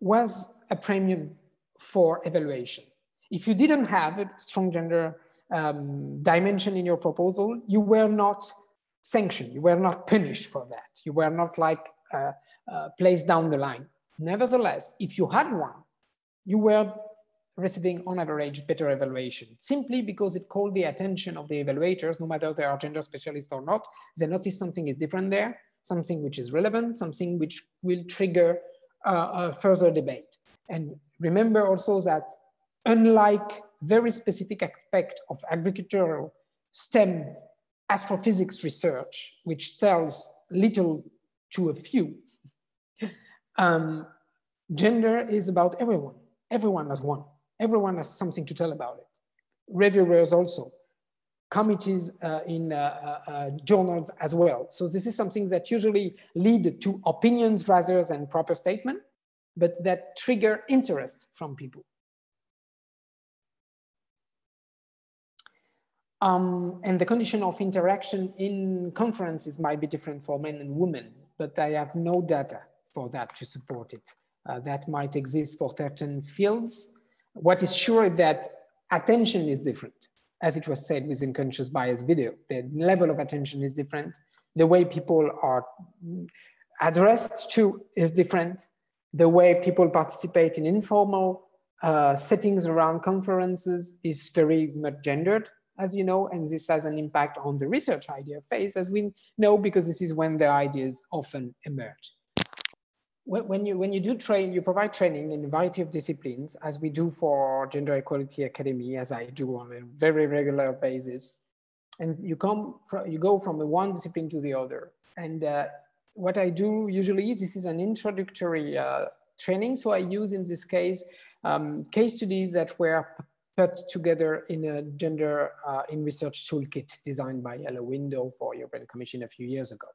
was a premium for evaluation. If you didn't have a strong gender dimension in your proposal, you were not sanctioned, you were not punished for that. You were not like placed down the line. Nevertheless, if you had one, you were receiving on average better evaluation, simply because it called the attention of the evaluators, no matter they are gender specialists or not. They notice something is different there, something which is relevant, something which will trigger a further debate. And remember also that unlike very specific aspect of agricultural STEM astrophysics research, which tells little to a few, gender is about everyone. Everyone has one. Everyone has something to tell about it. Reviewers also, committees in journals as well. So this is something that usually lead to opinions rather than proper statement, but that trigger interest from people. And the condition of interaction in conferences might be different for men and women, but I have no data for that to support it. That might exist for certain fields. What is sure is that attention is different, as it was said with unconscious bias video. The level of attention is different. The way people are addressed to is different. The way people participate in informal settings around conferences is very much gendered, as you know, and this has an impact on the research idea phase, as we know, because this is when the ideas often emerge. When you do train, you provide training in a variety of disciplines, as we do for Gender Equality Academy, as I do on a very regular basis. And you go from one discipline to the other. And what I do usually, this is an introductory training. So I use in this case, case studies that were put together in a gender in research toolkit designed by Yellow Window for European Commission a few years ago.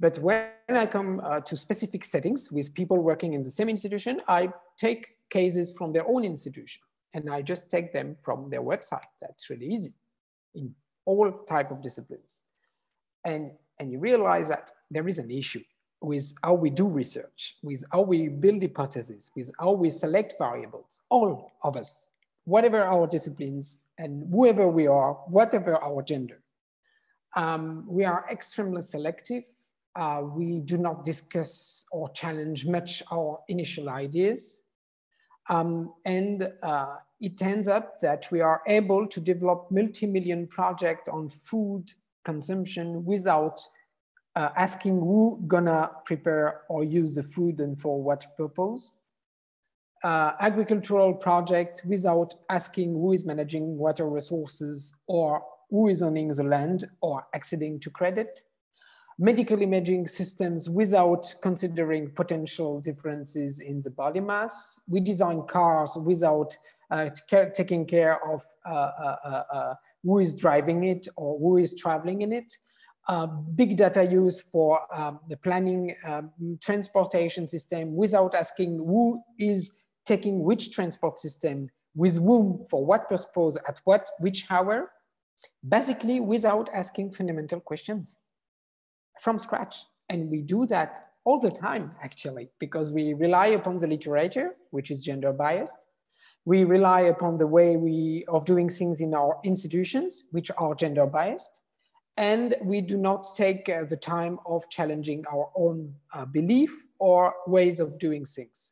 But when I come to specific settings with people working in the same institution, I take cases from their own institution and I just take them from their website. That's really easy in all type of disciplines. And you realize that there is an issue with how we do research, with how we build hypotheses, with how we select variables, all of us, whatever our disciplines and whoever we are, whatever our gender. We are extremely selective. We do not discuss or challenge much our initial ideas. It ends up that we are able to develop multi-million projects on food consumption without asking who gonna prepare or use the food and for what purpose. Agricultural project without asking who is managing water resources or who is owning the land or acceding to credit. Medical imaging systems without considering potential differences in the body mass. We design cars without taking care of who is driving it or who is traveling in it. Big data use for the planning transportation system without asking who is taking which transport system, with whom, for what purpose, at what, which hour. Basically, without asking fundamental questions. From scratch. And we do that all the time, actually, because we rely upon the literature, which is gender biased. We rely upon the way of doing things in our institutions, which are gender biased. And we do not take the time of challenging our own belief or ways of doing things.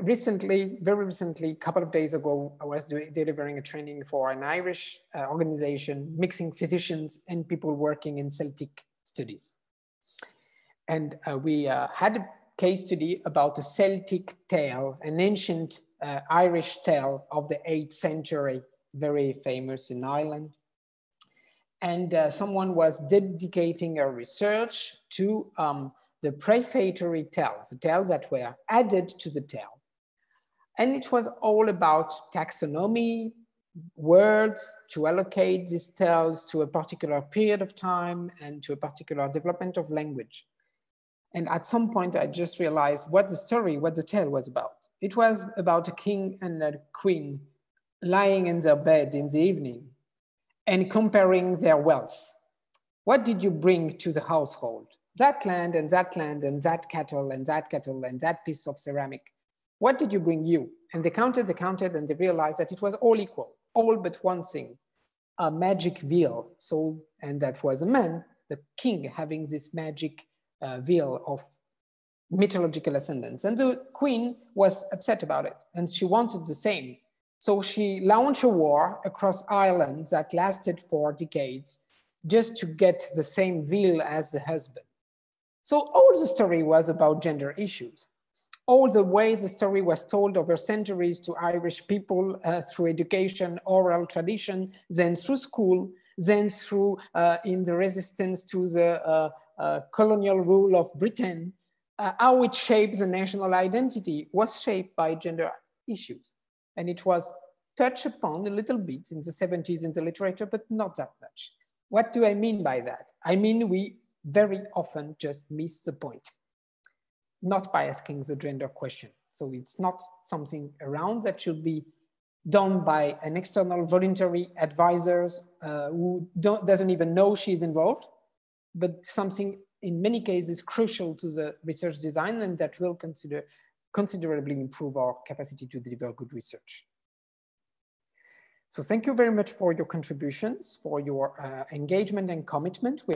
Recently, very recently, a couple of days ago, I was delivering a training for an Irish organization mixing physicians and people working in Celtic studies. And we had a case study about a Celtic tale, an ancient Irish tale of the 8th century, very famous in Ireland. And someone was dedicating a research to the prefatory tales, the tales that were added to the tale. And it was all about taxonomy, words to allocate these tales to a particular period of time and to a particular development of language. And at some point, I just realized what the story, what the tale was about. It was about a king and a queen lying in their bed in the evening and comparing their wealth. What did you bring to the household? That land and that land and that cattle and that cattle and that piece of ceramic. What did you bring you? And they counted, and they realized that it was all equal, all but one thing, a magic veil sold, and that was a man, the king, having this magic veil of mythological ascendance. And the queen was upset about it, and she wanted the same. So she launched a war across Ireland that lasted for decades just to get the same veil as the husband. So all the story was about gender issues. All the ways the story was told over centuries to Irish people through education, oral tradition, then through school, then through in the resistance to the colonial rule of Britain, how it shapes the national identity was shaped by gender issues. And it was touched upon a little bit in the 70s in the literature, but not that much. What do I mean by that? I mean, we very often just miss the point, not by asking the gender question. So it's not something around that should be done by an external voluntary advisors who doesn't even know she's involved, but something in many cases crucial to the research design and that will considerably improve our capacity to deliver good research. So thank you very much for your contributions, for your engagement and commitment.